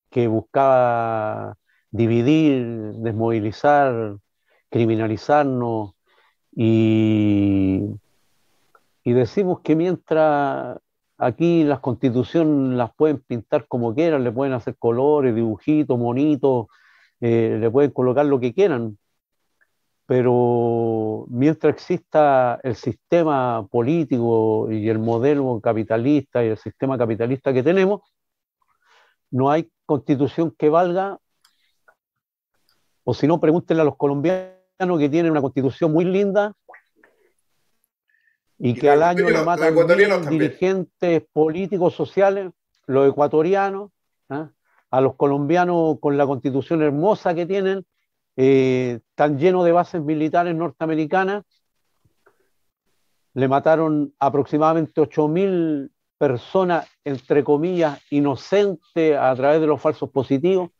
que buscaba dividir, desmovilizar, criminalizarnos, y, y decimos que mientras aquí las constituciones las pueden pintar como quieran, le pueden hacer colores, dibujitos, monitos, Eh, le pueden colocar lo que quieran, pero mientras exista el sistema político y el modelo capitalista y el sistema capitalista que tenemos, no hay constitución que valga. O si no, pregúntenle a los colombianos, que tienen una constitución muy linda y, y que al año lo matan dirigentes políticos, sociales, los ecuatorianos, ¿eh? a los colombianos con la constitución hermosa que tienen, eh, tan lleno de bases militares norteamericanas. Le mataron aproximadamente ocho mil personas, entre comillas, inocentes a través de los falsos positivos.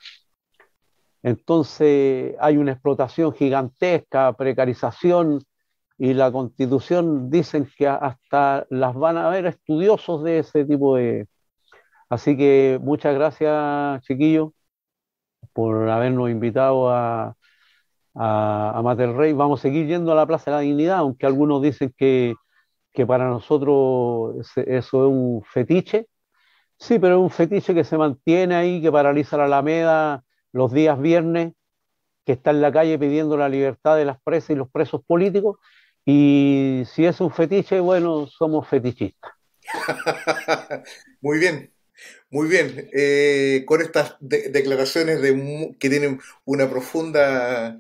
Entonces hay una explotación gigantesca, precarización, y la Constitución dicen que hasta las van a ver estudiosos de ese tipo de... Así que muchas gracias, chiquillos, por habernos invitado a, a, a Mayte al Rey. Vamos a seguir yendo a la Plaza de la Dignidad, aunque algunos dicen que, que para nosotros eso es un fetiche. Sí, pero es un fetiche que se mantiene ahí, que paraliza la Alameda los días viernes, que está en la calle pidiendo la libertad de las presas y los presos políticos. Y si es un fetiche, bueno, somos fetichistas. Muy bien, muy bien. Eh, con estas de declaraciones de, que tienen una profunda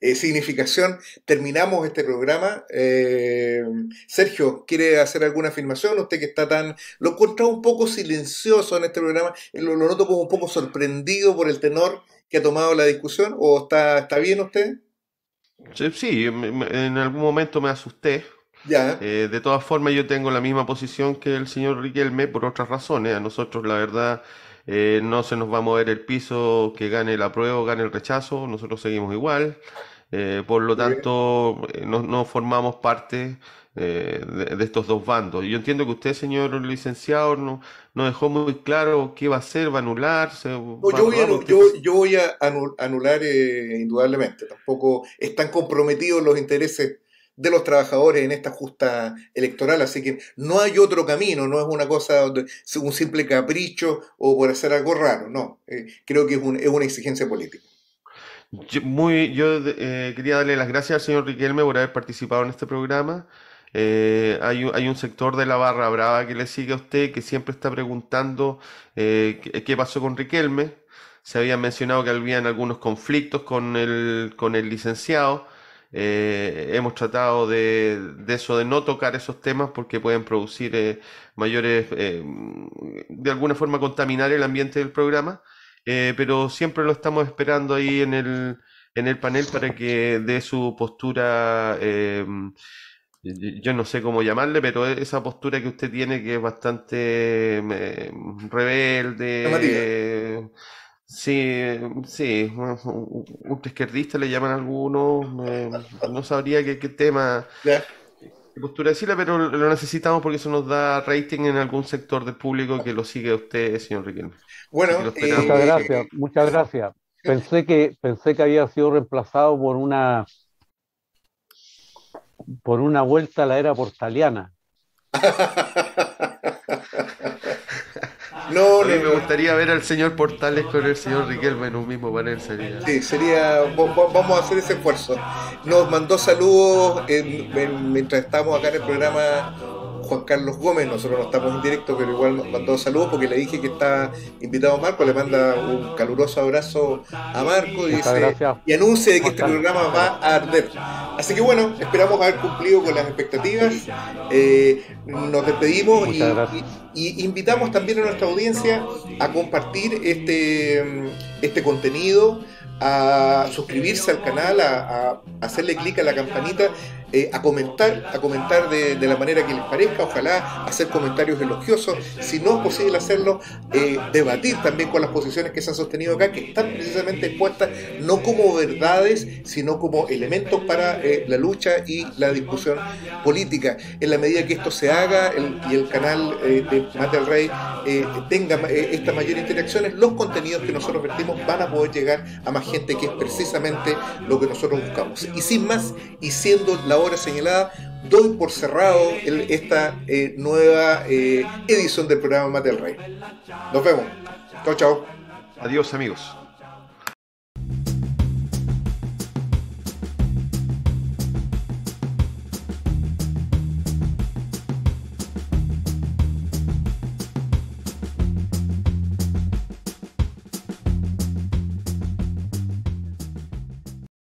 eh, significación, terminamos este programa. Eh, Sergio, ¿quiere hacer alguna afirmación? Usted que está tan... Lo he encontrado un poco silencioso en este programa. Lo, lo noto como un poco sorprendido por el tenor que ha tomado la discusión. ¿O está, está bien usted? Sí, en algún momento me asusté. Ya. Eh, de todas formas, yo tengo la misma posición que el señor Riquelme por otras razones. A nosotros, la verdad, eh, no se nos va a mover el piso, que gane el apruebo, gane el rechazo. Nosotros seguimos igual. Eh, por lo tanto, no, no formamos parte eh, de, de estos dos bandos. Yo entiendo que usted, señor licenciado, no, no dejó muy claro qué va a hacer, va a anularse. No, va, yo, voy a, yo, yo voy a anular eh, indudablemente. Tampoco están comprometidos los intereses de los trabajadores en esta justa electoral, así que no hay otro camino, no es una cosa, un simple capricho o por hacer algo raro, no, eh, creo que es, un, es una exigencia política. Yo, muy, yo eh, quería darle las gracias al señor Riquelme por haber participado en este programa. Eh, hay, hay un sector de la barra brava que le sigue a usted, que siempre está preguntando eh, qué, qué pasó con Riquelme. Se había mencionado que habían algunos conflictos con el, con el licenciado. Eh, hemos tratado de, de eso, de no tocar esos temas porque pueden producir eh, mayores, eh, de alguna forma contaminar el ambiente del programa, eh, pero siempre lo estamos esperando ahí en el, en el panel para que dé su postura, eh, yo no sé cómo llamarle, pero esa postura que usted tiene, que es bastante eh, rebelde. No, sí, sí, ultraizquierdista le llaman a algunos, eh, no sabría qué, qué tema, yeah. qué postura decirle, pero lo necesitamos porque eso nos da rating en algún sector del público que lo sigue a usted, señor Riquelme. Bueno, eh, muchas gracias, muchas gracias. Pensé que, pensé que había sido reemplazado por una, por una vuelta a la era portaliana. No, no, me gustaría ver al señor Portales con el señor Riquelme en un mismo panel. Sería... Sí, sería... Vamos a hacer ese esfuerzo. Nos mandó saludos en, en, mientras estábamos acá en el programa Juan Carlos Gómez. Nosotros no estamos en directo, pero igual nos mandó saludos porque le dije que está invitado Marco. Le manda un caluroso abrazo a Marco y, dice, y anuncia que este programa va a arder. Así que bueno, esperamos haber cumplido con las expectativas. Eh, nos despedimos y, y, y invitamos también a nuestra audiencia a compartir este, este contenido, a suscribirse al canal, a, a hacerle clic a la campanita, eh, a comentar, a comentar de, de la manera que les parezca, ojalá hacer comentarios elogiosos, si no es posible hacerlo, eh, debatir también con las posiciones que se han sostenido acá, que están precisamente expuestas no como verdades, sino como elementos para eh, la lucha y la discusión política. En la medida que esto se haga el, y el canal eh, de Mayte al Rey eh, tenga eh, estas mayores interacciones, los contenidos que nosotros vertimos van a poder llegar a más gente, que es precisamente lo que nosotros buscamos. Y sin más, y siendo la hora señalada, doy por cerrado el, esta eh, nueva eh, edición del programa Mayte al Rey. Nos vemos. Chao, chao. Adiós, amigos.